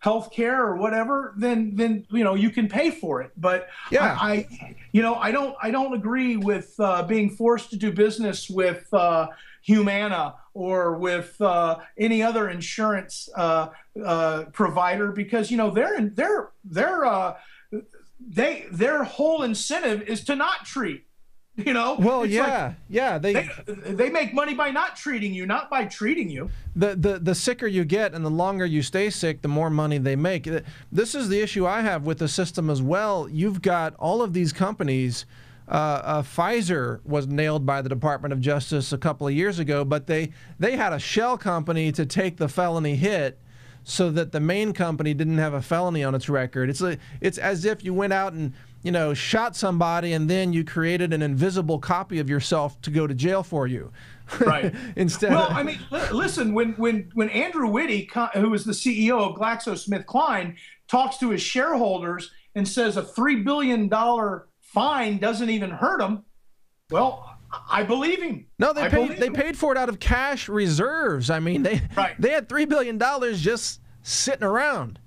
healthcare or whatever, then, then, you know, you can pay for it. But yeah, I, I you know, I don't, I don't agree with, uh, being forced to do business with, uh, Humana or with, uh, any other insurance, uh, uh, provider, because, you know, they're, in, they're, they're, uh, They their whole incentive is to not treat, you know. Well, it's yeah, like yeah. They, they they make money by not treating you, not by treating you. The the the sicker you get and the longer you stay sick, the more money they make. This is the issue I have with the system as well. You've got all of these companies. Uh, uh, Pfizer was nailed by the Department of Justice a couple of years ago, but they they had a shell company to take the felony hit, so that the main company didn't have a felony on its record. It's, a, it's as if you went out and, you know, shot somebody and then you created an invisible copy of yourself to go to jail for you. Right. Instead well, of... I mean, li listen, when, when, when Andrew Witty, who is the C E O of GlaxoSmithKline, talks to his shareholders and says a three billion dollar fine doesn't even hurt them, well... I believe him. No, they paid, they paid for it out of cash reserves. I mean, they right. they had three billion dollars just sitting around.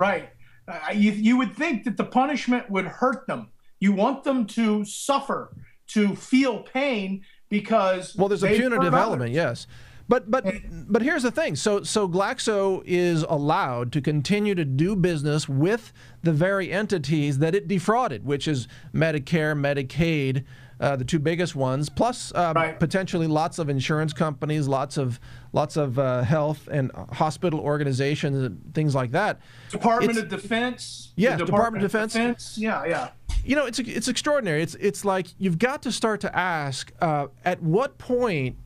Right. Uh, you, you would think that the punishment would hurt them. You want them to suffer, to feel pain because well, there's a punitive element, yes. But but but here's the thing. So so Glaxo is allowed to continue to do business with the very entities that it defrauded, which is Medicare, Medicaid, uh, the two biggest ones, plus uh, right. potentially lots of insurance companies, lots of lots of uh, health and hospital organizations, and things like that. Department it's, of Defense. Yeah, Department, Department of Defense. Defense. Yeah, yeah. You know, it's it's extraordinary. It's it's like you've got to start to ask uh, at what point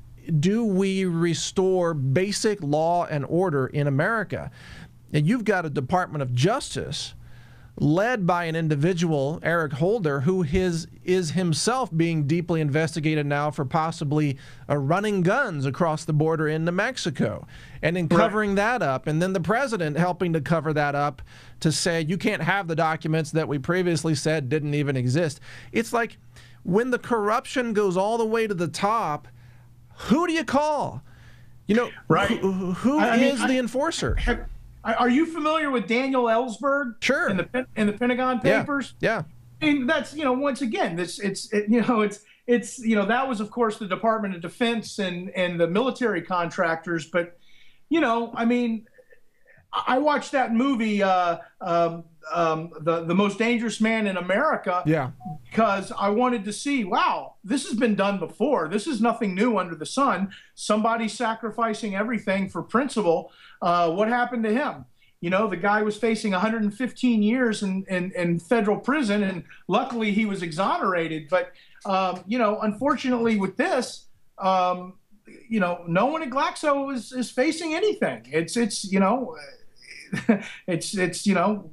do we restore basic law and order in America? and you've got a Department of Justice led by an individual, Eric Holder, who his, is himself being deeply investigated now for possibly uh, running guns across the border into Mexico, and then covering that up, and then the president helping to cover that up to say, you can't have the documents that we previously said didn't even exist. It's like when the corruption goes all the way to the top, who do you call? You know, right. who, who I is mean, the I, enforcer? I, Are you familiar with Daniel Ellsberg? Sure. In the in the Pentagon Papers. Yeah. yeah. I mean, that's, you know, once again, this it's it, you know it's it's you know that was of course the Department of Defense and and the military contractors, but you know I mean I watched that movie uh, um, um, the the Most Dangerous Man in America. Yeah. Because I wanted to see, wow, this has been done before. This is nothing new under the sun. Somebody sacrificing everything for principle. Uh, what happened to him? You know, the guy was facing one hundred fifteen years in, in, in federal prison, and luckily he was exonerated. But, um, you know, unfortunately with this, um, you know, no one at Glaxo is, is facing anything. It's, it's, you know, it's, it's, you know,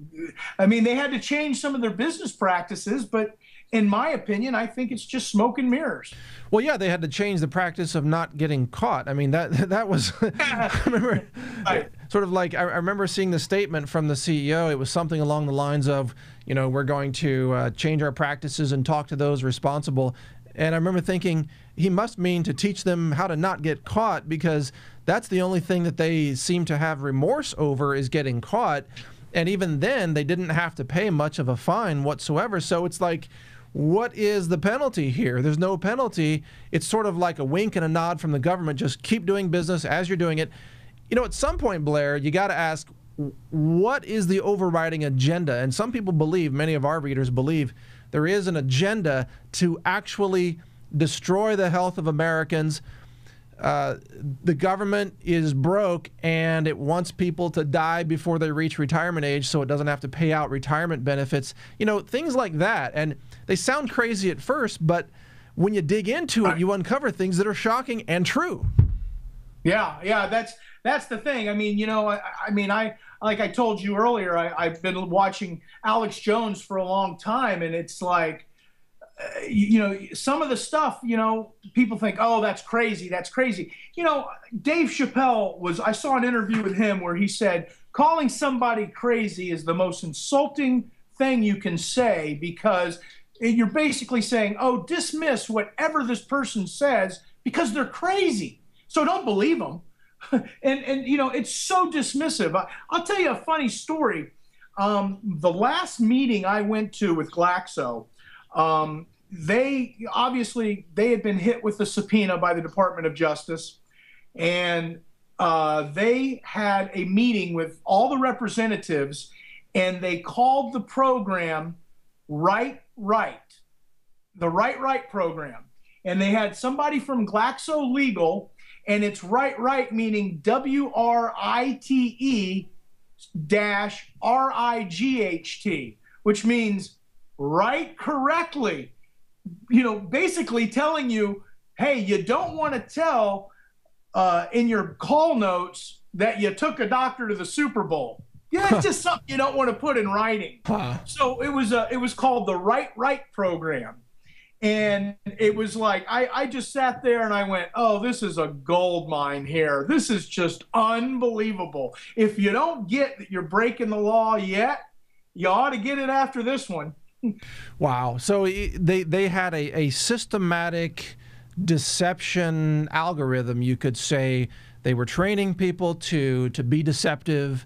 I mean, they had to change some of their business practices, but in my opinion, I think it's just smoke and mirrors. Well, yeah, they had to change the practice of not getting caught. I mean, that that was I remember right. sort of like I remember seeing the statement from the C E O. It was something along the lines of, you know, we're going to uh, change our practices and talk to those responsible. And I remember thinking he must mean to teach them how to not get caught, because that's the only thing that they seem to have remorse over is getting caught. And even then, they didn't have to pay much of a fine whatsoever. So it's like, what is the penalty here? There's no penalty. It's sort of like a wink and a nod from the government. Just keep doing business as you're doing it. You know, at some point, Blair, you got to ask, what is the overriding agenda? And some people believe, many of our readers believe, there is an agenda to actually destroy the health of Americans. Uh, the government is broke and it wants people to die before they reach retirement age so it doesn't have to pay out retirement benefits. You know, things like that. And they sound crazy at first, but when you dig into it, you uncover things that are shocking and true. Yeah, yeah, that's that's the thing. I mean, you know, I, I mean, I like I told you earlier, I, I've been watching Alex Jones for a long time, and it's like, Uh, you, you know, some of the stuff, you know, people think, oh, that's crazy, that's crazy. You know, Dave Chappelle was, I saw an interview with him where he said, calling somebody crazy is the most insulting thing you can say, because you're basically saying, oh, dismiss whatever this person says because they're crazy. So don't believe them. and, and, you know, it's so dismissive. I, I'll tell you a funny story. Um, the last meeting I went to with Glaxo, Um, they obviously they had been hit with a subpoena by the Department of Justice, and uh, they had a meeting with all the representatives, and they called the program Right Right, the Right Right program. And they had somebody from Glaxo Legal, and it's Right Right meaning W R I T E dash R I G H T, which means right correctly, you know, basically telling you, hey, you don't want to tell uh, in your call notes that you took a doctor to the Super Bowl. Yeah, it's just something you don't want to put in writing. Huh. So it was a, it was called the Right Right program. And it was like, I, I just sat there and I went, oh, this is a gold mine here. This is just unbelievable. If you don't get that you're breaking the law yet, you ought to get it after this one. Wow. So they, they had a, a systematic deception algorithm, you could say. They were training people to, to be deceptive,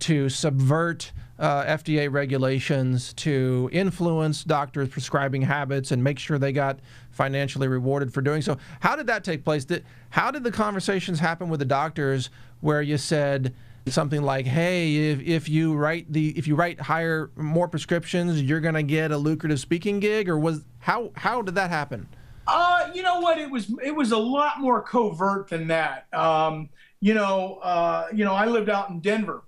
to subvert uh, F D A regulations, to influence doctors' prescribing habits and make sure they got financially rewarded for doing so. How did that take place? Did, how did the conversations happen with the doctors where you said something like, hey, if, if you write the if you write higher more prescriptions, you're gonna get a lucrative speaking gig? Or was how how did that happen? Uh you know what, it was it was a lot more covert than that. Um you know uh you know I lived out in Denver,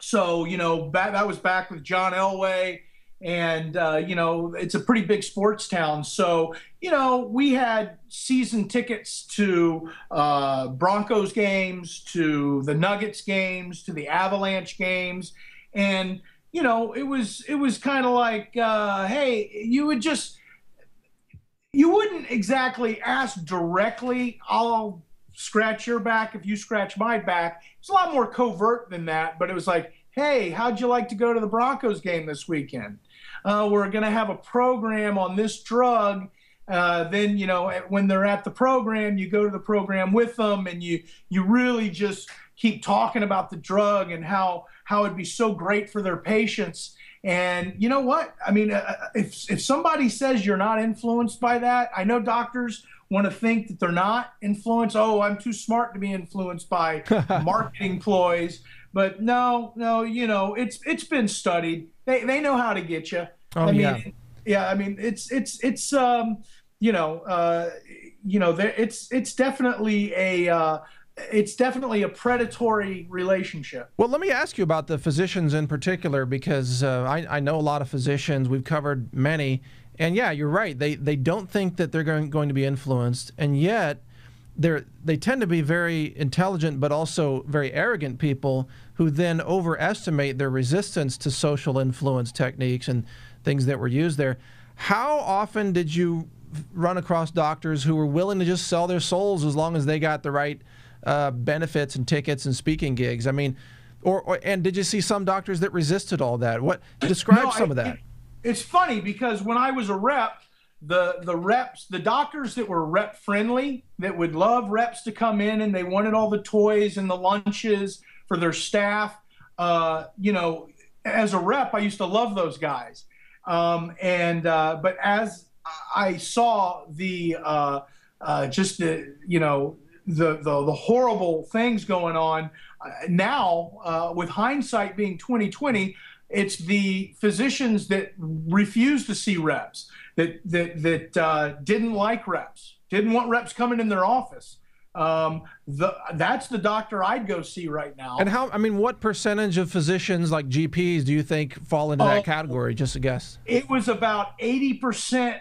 so you know back, that was back with John Elway And, uh, you know, it's a pretty big sports town. So, you know, we had season tickets to uh, Broncos games, to the Nuggets games, to the Avalanche games. And, you know, it was it was kind of like, uh, hey, you would just you wouldn't exactly ask directly, I'll scratch your back if you scratch my back. It's a lot more covert than that. But it was like, hey, how'd you like to go to the Broncos game this weekend? Uh, we're going to have a program on this drug. Uh, then, you know, when they're at the program, you go to the program with them, and you you really just keep talking about the drug and how how it'd be so great for their patients. And you know what? I mean, uh, if, if somebody says you're not influenced by that, I know doctors want to think that they're not influenced. Oh, I'm too smart to be influenced by marketing ploys. But no, no, you know, it's it's been studied. They they know how to get you. Oh, I mean, yeah. yeah, I mean, it's it's it's um, you know, uh, you know, there, it's it's definitely a uh, it's definitely a predatory relationship. Well, let me ask you about the physicians in particular, because uh, I I know a lot of physicians. We've covered many, and yeah, you're right. They they don't think that they're going going to be influenced, and yet They're, they tend to be very intelligent but also very arrogant people who then overestimate their resistance to social influence techniques and things that were used there. How often did you run across doctors who were willing to just sell their souls as long as they got the right uh, benefits and tickets and speaking gigs? I mean, or, or and did you see some doctors that resisted all that? What describe no, some I, of that. It, it's funny because when I was a rep, The, the reps, the doctors that were rep friendly, that would love reps to come in and they wanted all the toys and the lunches for their staff. Uh, you know, as a rep, I used to love those guys. Um, and, uh, but as I saw the, uh, uh, just the, you know, the, the, the horrible things going on uh, now, uh, with hindsight being twenty twenty, it's the physicians that refuse to see reps, that that that uh, didn't like reps, didn't want reps coming in their office. Um, the, that's the doctor I'd go see right now. And how? I mean, what percentage of physicians, like G Ps, do you think fall into uh, that category? Just a guess. It was about eighty percent.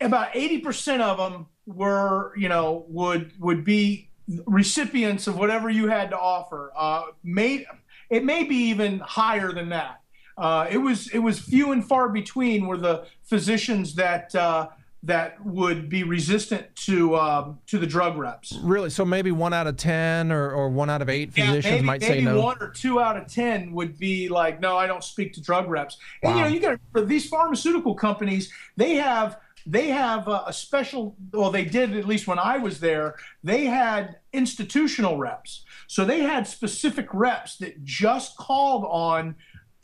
About eighty percent of them were, you know, would would be recipients of whatever you had to offer. Uh, may it may be even higher than that. Uh, it was it was few and far between were the physicians that uh, that would be resistant to uh, to the drug reps. Really? So maybe one out of ten or, or one out of eight physicians yeah, maybe, might maybe say no. Maybe one or two out of ten would be like, no, I don't speak to drug reps. Wow. And you know, you got for these pharmaceutical companies, they have they have a, a special. Well, they did at least when I was there. They had institutional reps, so they had specific reps that just called on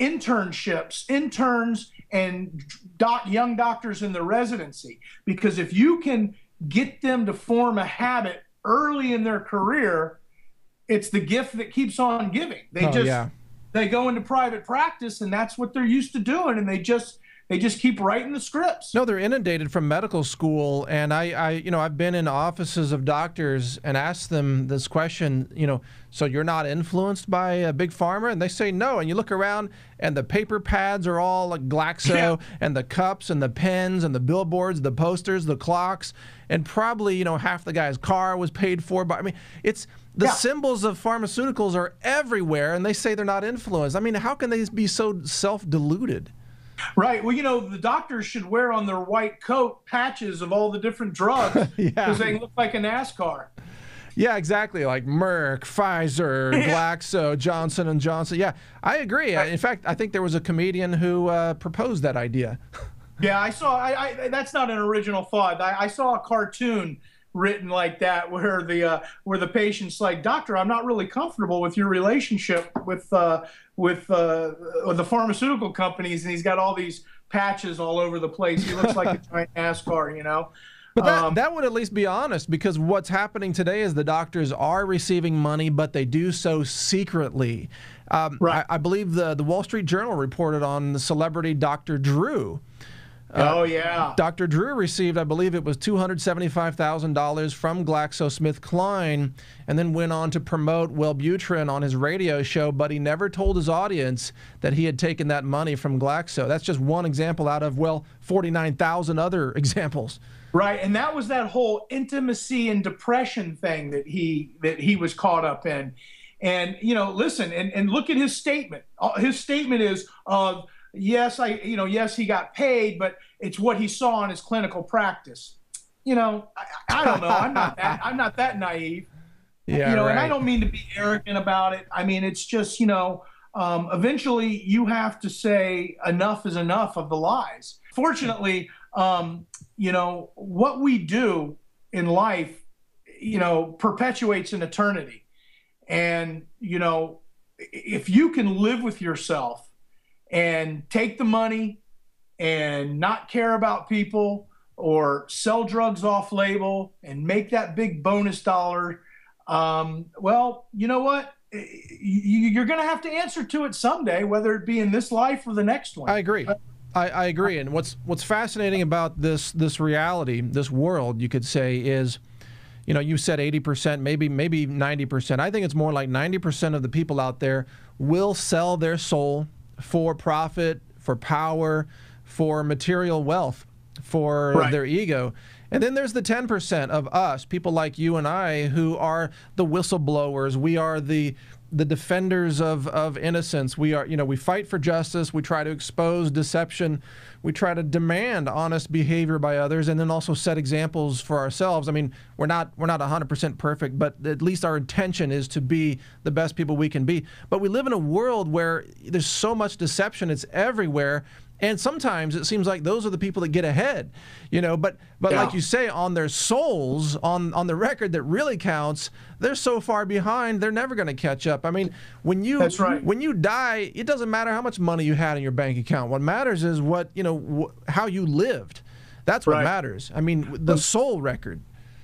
internships, interns, and doc, young doctors in their residency. Because if you can get them to form a habit early in their career, it's the gift that keeps on giving. They oh, just yeah. they go into private practice, and that's what they're used to doing, and they just they just keep writing the scripts. No, they're inundated from medical school, and I, I you know, I've been in offices of doctors and asked them this question, you know, so you're not influenced by a big pharma? And they say no. And you look around, and the paper pads are all like Glaxo, yeah. and the cups, and the pens, and the billboards, the posters, the clocks, and probably, you know, half the guy's car was paid for by. I mean, it's the yeah. symbols of pharmaceuticals are everywhere, and they say they're not influenced. I mean, how can they be so self-deluded? Right. Well, you know, the doctors should wear on their white coat patches of all the different drugs because yeah. they look like a NASCAR. Yeah, exactly. Like Merck, Pfizer, Glaxo, Johnson and Johnson. Yeah, I agree. I, in fact, I think there was a comedian who uh, proposed that idea. yeah, I saw I, I, that's not an original thought. I, I saw a cartoon written like that where the uh, where the patient's like, doctor, I'm not really comfortable with your relationship with uh, with uh, the pharmaceutical companies, and he's got all these patches all over the place. He looks like a giant NASCAR, you know. But that, um, that would at least be honest, because what's happening today is the doctors are receiving money, but they do so secretly. Um, right. I, I believe the the Wall Street Journal reported on the celebrity Doctor Drew, Uh, oh, yeah. Doctor Drew received, I believe it was two hundred seventy-five thousand dollars from GlaxoSmithKline and then went on to promote Wellbutrin on his radio show, but he never told his audience that he had taken that money from Glaxo. That's just one example out of, well, forty-nine thousand other examples. Right, and that was that whole intimacy and depression thing that he, that he was caught up in. And, you know, listen, and, and look at his statement. His statement is, uh, yes, I, you know, yes, he got paid, but it's what he saw in his clinical practice. You know, I, I don't know. I'm not that, I'm not that naive. Yeah, you know, right. And I don't mean to be arrogant about it. I mean, it's just, you know, um, eventually you have to say enough is enough of the lies. Fortunately, um, you know, what we do in life, you know, perpetuates an eternity. And, you know, if you can live with yourself and take the money and not care about people or sell drugs off label and make that big bonus dollar, um, well, you know what? You're going to have to answer to it someday, whether it be in this life or the next one. I agree. I, I agree. And what's what's fascinating about this this reality, this world, you could say, is, you know, you said eighty percent, maybe maybe ninety percent. I think it's more like ninety percent of the people out there will sell their soul for profit, for power, for material wealth, for right. their ego. And then there's the ten percent of us, people like you and I, who are the whistleblowers. We are the the defenders of of innocence. We are, you know, we fight for justice. We try to expose deception. We try to demand honest behavior by others, and then also set examples for ourselves. I mean, we're not we're not one hundred percent perfect, but at least our intention is to be the best people we can be. But we live in a world where there's so much deception; it's everywhere. And sometimes it seems like those are the people that get ahead, you know, but but yeah. like you say, on their souls, on, on the record that really counts, they're so far behind, they're never going to catch up. I mean, when you That's right. when you die, it doesn't matter how much money you had in your bank account. What matters is what, you know, wh how you lived. That's what right. matters. I mean, the soul record.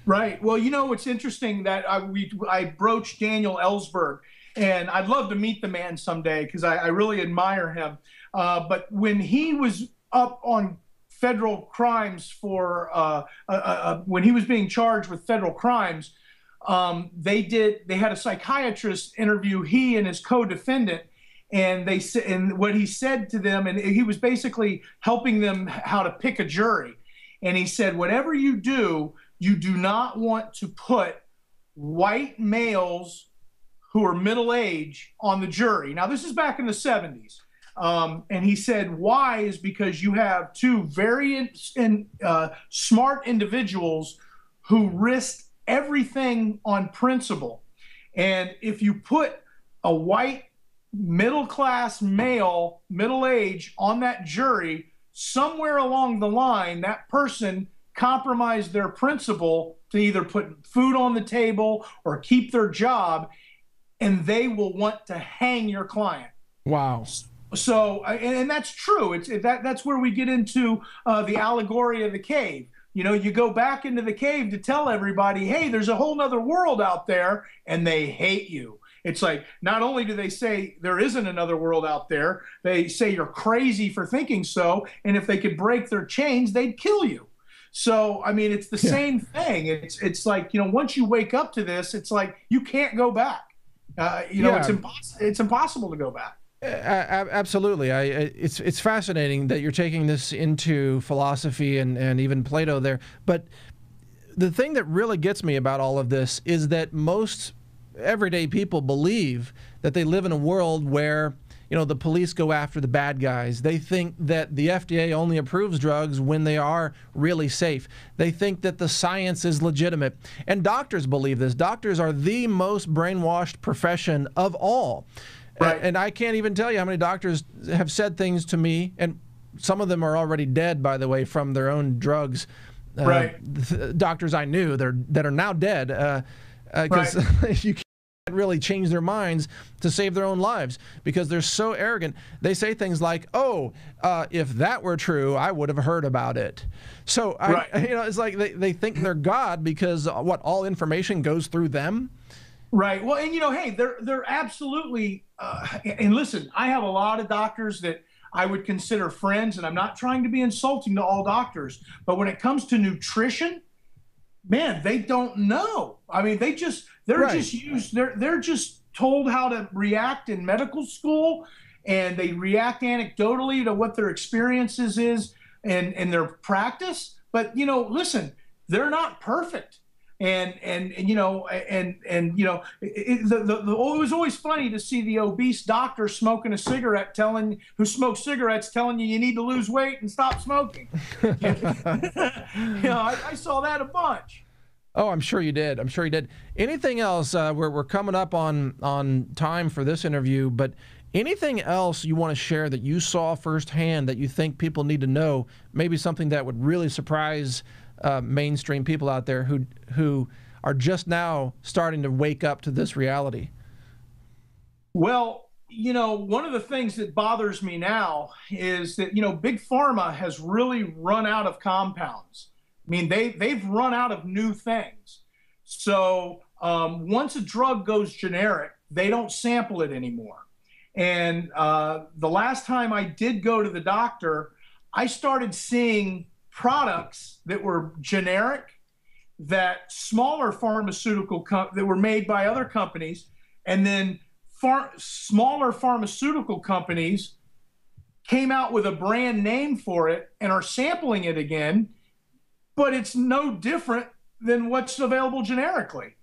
Right. Well, you know, it's interesting that I, we, I broached Daniel Ellsberg, and I'd love to meet the man someday because I, I really admire him. Uh, but when he was up on federal crimes for, uh, uh, uh, when he was being charged with federal crimes, um, they did, they had a psychiatrist interview he and his co-defendant, and they said, and what he said to them, and he was basically helping them how to pick a jury. And he said, whatever you do, you do not want to put white males who are middle age on the jury. Now this is back in the seventies. Um, and he said, why is because you have two very in, uh, smart individuals who risked everything on principle. And if you put a white middle-class male, middle age on that jury, somewhere along the line, that person compromised their principle to either put food on the table or keep their job, and they will want to hang your client. Wow. So, and that's true. It's that that's where we get into uh, the allegory of the cave. You know, you go back into the cave to tell everybody, hey, there's a whole nother world out there, and they hate you. It's like, not only do they say there isn't another world out there, they say you're crazy for thinking so, and if they could break their chains, they'd kill you. So, I mean, it's the yeah. same thing. It's, it's like, you know, once you wake up to this, it's like you can't go back. Uh, you know, yeah. it's, impos it's impossible to go back. Uh, absolutely. I, it's it's fascinating that you're taking this into philosophy and, and even Plato there. But the thing that really gets me about all of this is that most everyday people believe that they live in a world where, you know, the police go after the bad guys. They think that the F D A only approves drugs when they are really safe. They think that the science is legitimate. And doctors believe this. Doctors are the most brainwashed profession of all. Right. And I can't even tell you how many doctors have said things to me, and some of them are already dead, by the way, from their own drugs. Right. Uh, th doctors I knew that are, that are now dead because uh, uh, right. you can't really change their minds to save their own lives because they're so arrogant. They say things like, oh, uh, if that were true, I would have heard about it. So, I, right. you know, it's like they, they think they're God because, what, all information goes through them? Right. Well, and, you know, hey, they're, they're absolutely, uh, and listen, I have a lot of doctors that I would consider friends, and I'm not trying to be insulting to all doctors, but when it comes to nutrition, man, they don't know. I mean, they just, they're right. just used, they're, they're just told how to react in medical school, and they react anecdotally to what their experiences is and, and their practice. But, you know, listen, they're not perfect. And, and, and, you know, and, and, you know, it, the, the, the, it was always funny to see the obese doctor smoking a cigarette telling, who smokes cigarettes, telling you, you need to lose weight and stop smoking. you know, I, I saw that a bunch. Oh, I'm sure you did. I'm sure you did. Anything else? Uh, we're, we're coming up on, on time for this interview, but anything else you want to share that you saw firsthand that you think people need to know, maybe something that would really surprise Uh, mainstream people out there who who are just now starting to wake up to this reality? Well, you know, one of the things that bothers me now is that, you know, Big Pharma has really run out of compounds. I mean, they, they've run out of new things. So um, once a drug goes generic, they don't sample it anymore. And uh, the last time I did go to the doctor, I started seeing products that were generic, that smaller pharmaceutical com that were made by other companies, and then far smaller pharmaceutical companies came out with a brand name for it and are sampling it again, but it's no different than what's available generically.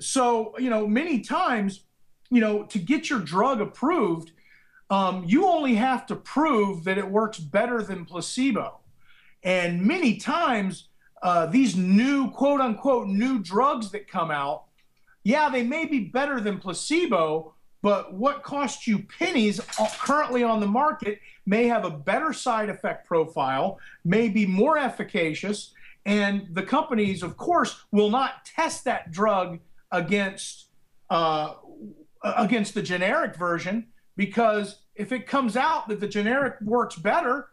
So, you know, many times, you know, to get your drug approved, um, you only have to prove that it works better than placebo. And many times, uh, these new, quote unquote, new drugs that come out, yeah, they may be better than placebo, but what costs you pennies currently on the market may have a better side effect profile, may be more efficacious, and the companies, of course, will not test that drug against, uh, against the generic version, because if it comes out that the generic works better,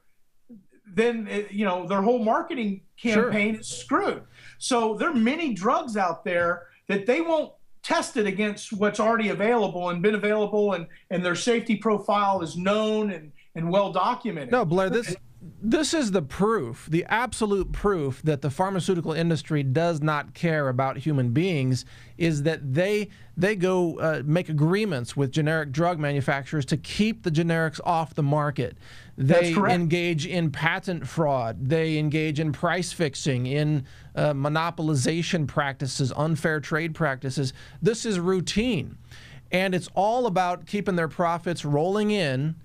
then, you know, their whole marketing campaign sure. is screwed. So there are many drugs out there that they won't test it against what's already available and been available, and, and their safety profile is known and, and well documented. No, Blair, this, this is the proof, the absolute proof that the pharmaceutical industry does not care about human beings, is that they, they go uh, make agreements with generic drug manufacturers to keep the generics off the market. They engage in patent fraud. They engage in price fixing, in uh, monopolization practices, unfair trade practices. This is routine. And it's all about keeping their profits rolling in.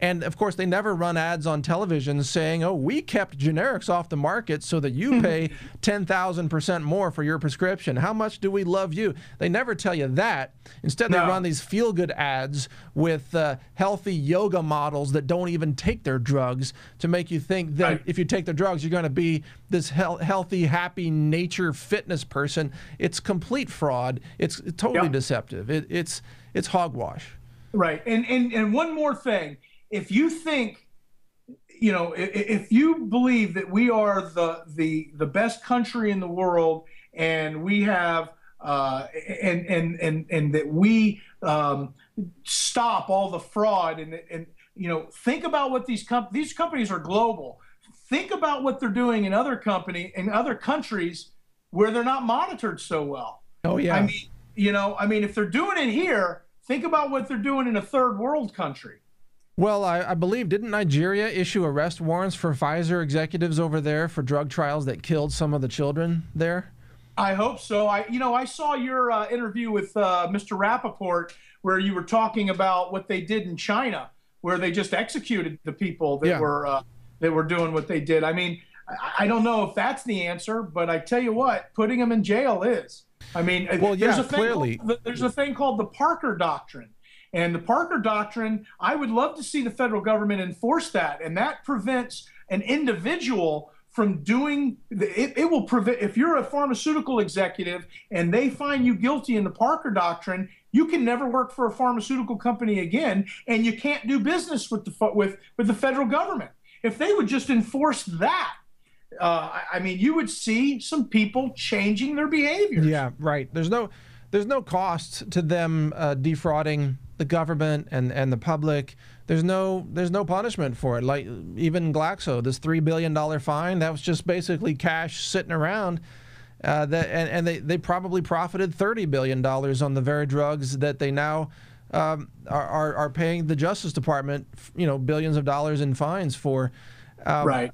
And of course, they never run ads on television saying, oh, we kept generics off the market so that you pay ten thousand percent more for your prescription. How much do we love you? They never tell you that. Instead, no. they run these feel-good ads with uh, healthy yoga models that don't even take their drugs, to make you think that right. if you take their drugs, you're going to be this he healthy, happy nature fitness person. It's complete fraud. It's totally yep. deceptive. It, it's, it's hogwash. Right. And, and, and one more thing. If you think, you know, if, if you believe that we are the the the best country in the world, and we have uh, and and and and that we um, stop all the fraud, and and you know, think about what these comp these companies are global. Think about what they're doing in other company in other countries where they're not monitored so well. Oh yeah. I mean, you know, I mean, if they're doing it here, think about what they're doing in a third world country. Well, I, I believe, didn't Nigeria issue arrest warrants for Pfizer executives over there for drug trials that killed some of the children there? I hope so. I, you know, I saw your uh, interview with uh, Mister Rappaport, where you were talking about what they did in China, where they just executed the people that yeah. were uh, that were doing what they did. I mean, I, I don't know if that's the answer, but I tell you what, putting them in jail is. I mean, well, there's yeah, a thing clearly. Called, there's a thing called the Parker Doctrine. And the Parker Doctrine, I would love to see the federal government enforce that. And that prevents an individual from doing, it, it will prevent, if you're a pharmaceutical executive and they find you guilty in the Parker Doctrine, you can never work for a pharmaceutical company again, and you can't do business with the, with, with the federal government. If they would just enforce that, uh, I, I mean, you would see some people changing their behaviors. Yeah, right. There's no, there's no cost to them uh, defrauding the government and and the public. There's no there's no punishment for it. Like even Glaxo, this three billion dollar fine, that was just basically cash sitting around. Uh, that and, and they they probably profited thirty billion dollars on the very drugs that they now um, are, are are paying the Justice Department, you know, billions of dollars in fines for. Um, right.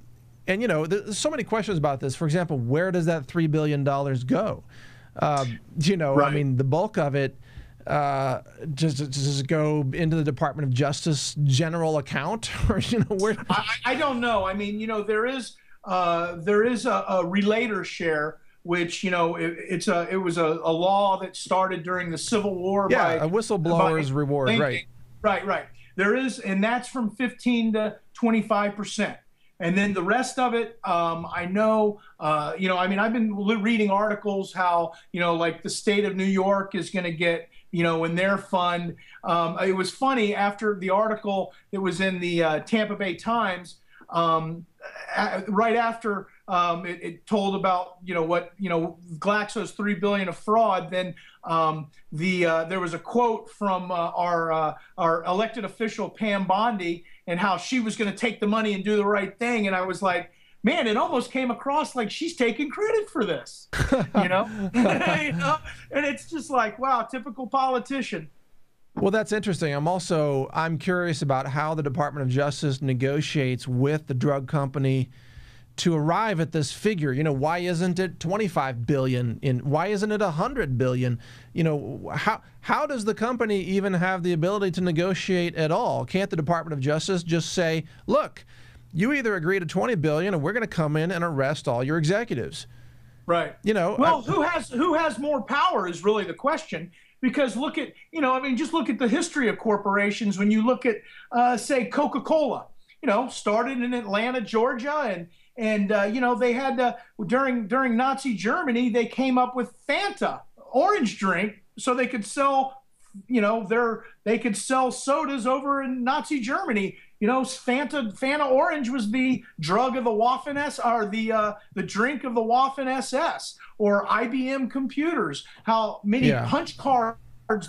And you know, there's so many questions about this. For example, where does that three billion dollars go? Uh, you know, right. I mean, the bulk of it. Uh, just just go into the Department of Justice general account, or you know where? I, I don't know. I mean, you know, there is uh, there is a, a relator share, which you know it, it's a it was a, a law that started during the Civil War. Yeah, by, a whistleblower's by reward, thinking. right? Right, right. There is, and that's from fifteen to twenty-five percent, and then the rest of it, um, I know. Uh, you know, I mean, I've been reading articles how you know, like the state of New York is going to get. You know, in their fund. Um, it was funny, after the article that was in the uh, Tampa Bay Times, um, right after um, it, it told about, you know, what, you know, Glaxo's three billion dollars of fraud, then um, the, uh, there was a quote from uh, our, uh, our elected official, Pam Bondi, and how she was going to take the money and do the right thing. And I was like, man, it almost came across like she's taking credit for this, you know? you know? And it's just like, wow, typical politician. Well, that's interesting. I'm also, I'm curious about how the Department of Justice negotiates with the drug company to arrive at this figure. You know, why isn't it twenty-five billion in, why isn't it one hundred billion? You know, how, how does the company even have the ability to negotiate at all? Can't the Department of Justice just say, look, you either agree to twenty billion dollars, and we're going to come in and arrest all your executives, right? You know, well, I, who has who has more power is really the question. Because look at you know, I mean, just look at the history of corporations. When you look at, uh, say, Coca-Cola, you know, started in Atlanta, Georgia, and and uh, you know, they had to, during during Nazi Germany, they came up with Fanta, orange drink, so they could sell, you know, their they could sell sodas over in Nazi Germany. You know, Fanta, Fanta Orange was the drug of the Waffen-S S, or the uh, the drink of the Waffen-S S, or I B M computers. How many yeah. punch cards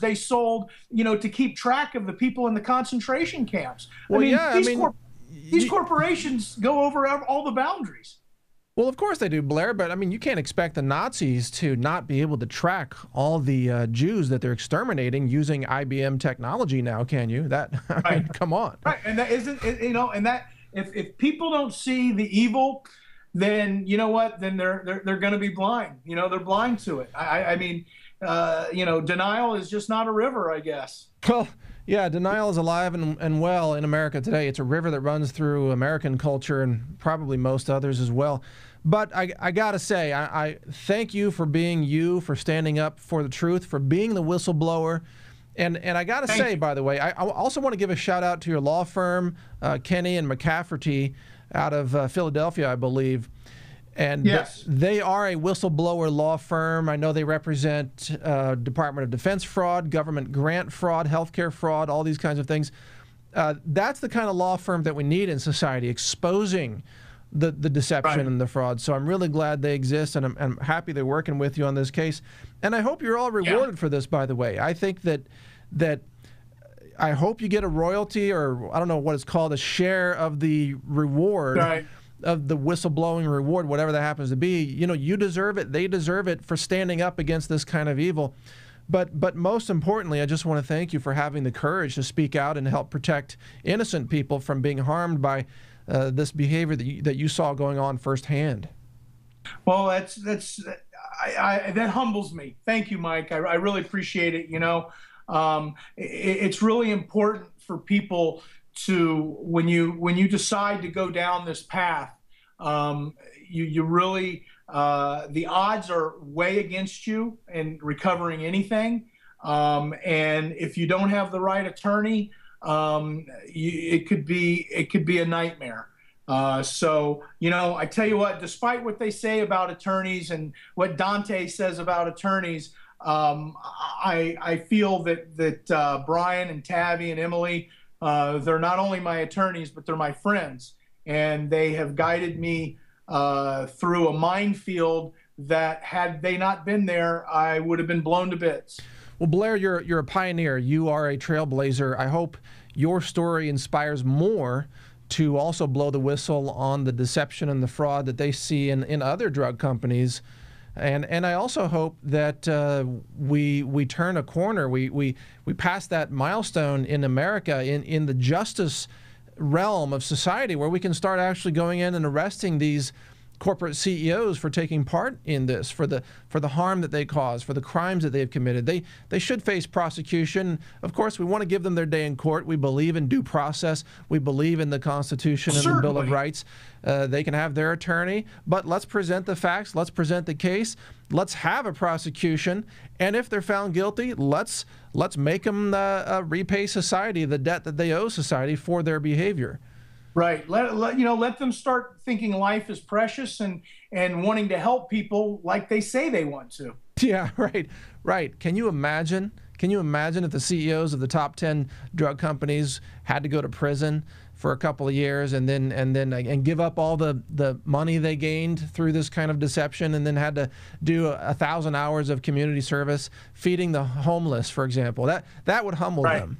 they sold, you know, to keep track of the people in the concentration camps. Well, I mean, yeah, these, I mean, corp these you, corporations go over all the boundaries. Well, of course they do, Blair. But I mean, you can't expect the Nazis to not be able to track all the uh, Jews that they're exterminating using I B M technology now, can you? That I right. mean, come on. Right, and that isn't you know, and that if if people don't see the evil, then you know what? Then they're they're they're going to be blind. You know, they're blind to it. I I mean, uh, you know, denial is just not a river, I guess. Well. Yeah, denial is alive and, and well in America today. It's a river that runs through American culture and probably most others as well. But I, I got to say, I, I thank you for being you, for standing up for the truth, for being the whistleblower. And, and I got to say, you. by the way, I, I also want to give a shout out to your law firm, uh, Kenny and McCafferty out of uh, Philadelphia, I believe. And yes. they are a whistleblower law firm. I know they represent uh, Department of Defense fraud, government grant fraud, healthcare fraud, all these kinds of things. Uh, that's the kind of law firm that we need in society, exposing the, the deception right. and the fraud. So I'm really glad they exist, and I'm, I'm happy they're working with you on this case. And I hope you're all rewarded yeah. for this, by the way. I think that that I hope you get a royalty, or I don't know what it's called, a share of the reward. Right. Of the whistleblowing reward, whatever that happens to be. You know, you deserve it, they deserve it for standing up against this kind of evil. But but most importantly, I just want to thank you for having the courage to speak out and help protect innocent people from being harmed by uh, this behavior that you, that you saw going on firsthand. Well, that's that's I, I, that humbles me. Thank you, Mike. I, I really appreciate it. You know, um, it, it's really important for people to when you when you decide to go down this path, um, you you really uh, the odds are way against you in recovering anything, um, and if you don't have the right attorney, um, you, it could be it could be a nightmare. Uh, so you know, I tell you what, despite what they say about attorneys and what Dante says about attorneys, um, I I feel that that uh, Brian and Tabby and Emily. Uh, they're not only my attorneys, but they're my friends, and they have guided me uh, through a minefield that had they not been there, I would have been blown to bits. Well, Blair, you're you're a pioneer. You are a trailblazer. I hope your story inspires more to also blow the whistle on the deception and the fraud that they see in, in other drug companies. And and I also hope that uh, we we turn a corner. We we we pass that milestone in America in, in the justice realm of society, where we can start actually going in and arresting these corporate C E Os for taking part in this, for the for the harm that they cause, for the crimes that they've committed. They they should face prosecution. Of course, we want to give them their day in court. We believe in due process. We believe in the Constitution and Certainly. the Bill of Rights. Uh, they can have their attorney, but let's present the facts. Let's present the case. Let's have a prosecution, and if they're found guilty, let's let's make them uh, uh, repay society the debt that they owe society for their behavior. Right. Let, let, you know, let them start thinking life is precious and, and wanting to help people like they say they want to. Yeah, right, right. Can you imagine? Can you imagine if the C E Os of the top ten drug companies had to go to prison for a couple of years and then and then and give up all the, the money they gained through this kind of deception, and then had to do a, a thousand hours of community service feeding the homeless, for example? That, that would humble right. them.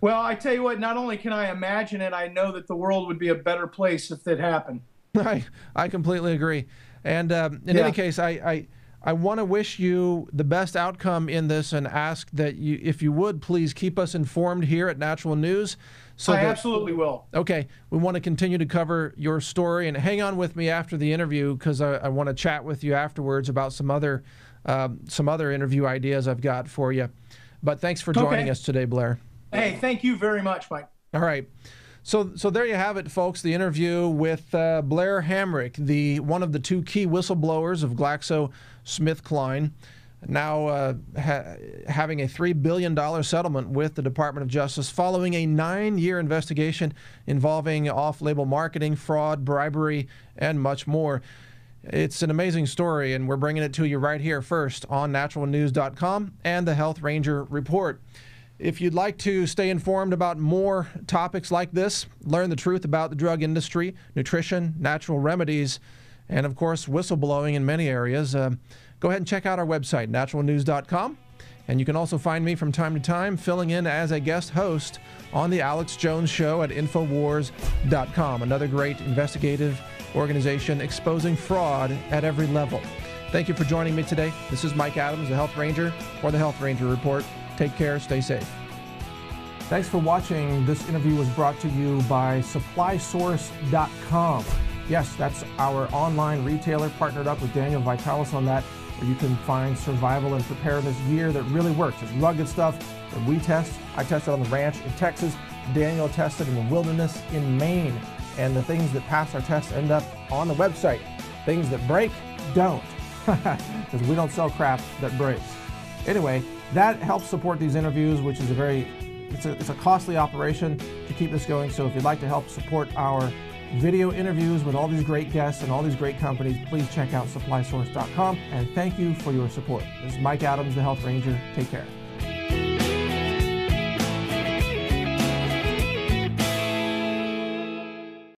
Well, I tell you what, not only can I imagine it, I know that the world would be a better place if that happened. I, I completely agree. And um, in yeah. any case, I, I, I want to wish you the best outcome in this, and ask that you, if you would, please keep us informed here at Natural News. So I that, absolutely will. Okay. We want to continue to cover your story, and hang on with me after the interview, because I, I want to chat with you afterwards about some other, um, some other interview ideas I've got for you. But thanks for joining okay. us today, Blair. Hey, thank you very much, Mike. All right. So so there you have it, folks, the interview with uh, Blair Hamrick, the one of the two key whistleblowers of GlaxoSmithKline, now uh, ha having a three billion dollar settlement with the Department of Justice following a nine year investigation involving off-label marketing, fraud, bribery, and much more. It's an amazing story, and we're bringing it to you right here first on natural news dot com and the Health Ranger Report. If you'd like to stay informed about more topics like this, learn the truth about the drug industry, nutrition, natural remedies, and of course, whistleblowing in many areas, uh, go ahead and check out our website, natural news dot com. And you can also find me from time to time filling in as a guest host on The Alex Jones Show at infowars dot com, another great investigative organization exposing fraud at every level. Thank you for joining me today. This is Mike Adams, the Health Ranger, for the Health Ranger Report. Take care, stay safe. Thanks for watching. This interview was brought to you by Supply Source dot com. Yes, that's our online retailer, partnered up with Daniel Vitalis on that, where you can find survival and preparedness gear that really works. It's rugged stuff that we test. I tested on the ranch in Texas. Daniel tested in the wilderness in Maine. And the things that pass our tests end up on the website. Things that break, don't. Because we don't sell crap that breaks. Anyway, that helps support these interviews, which is a very, it's a, it's a costly operation to keep this going. So if you'd like to help support our video interviews with all these great guests and all these great companies, please check out Supply Source dot com. And thank you for your support. This is Mike Adams, the Health Ranger. Take care.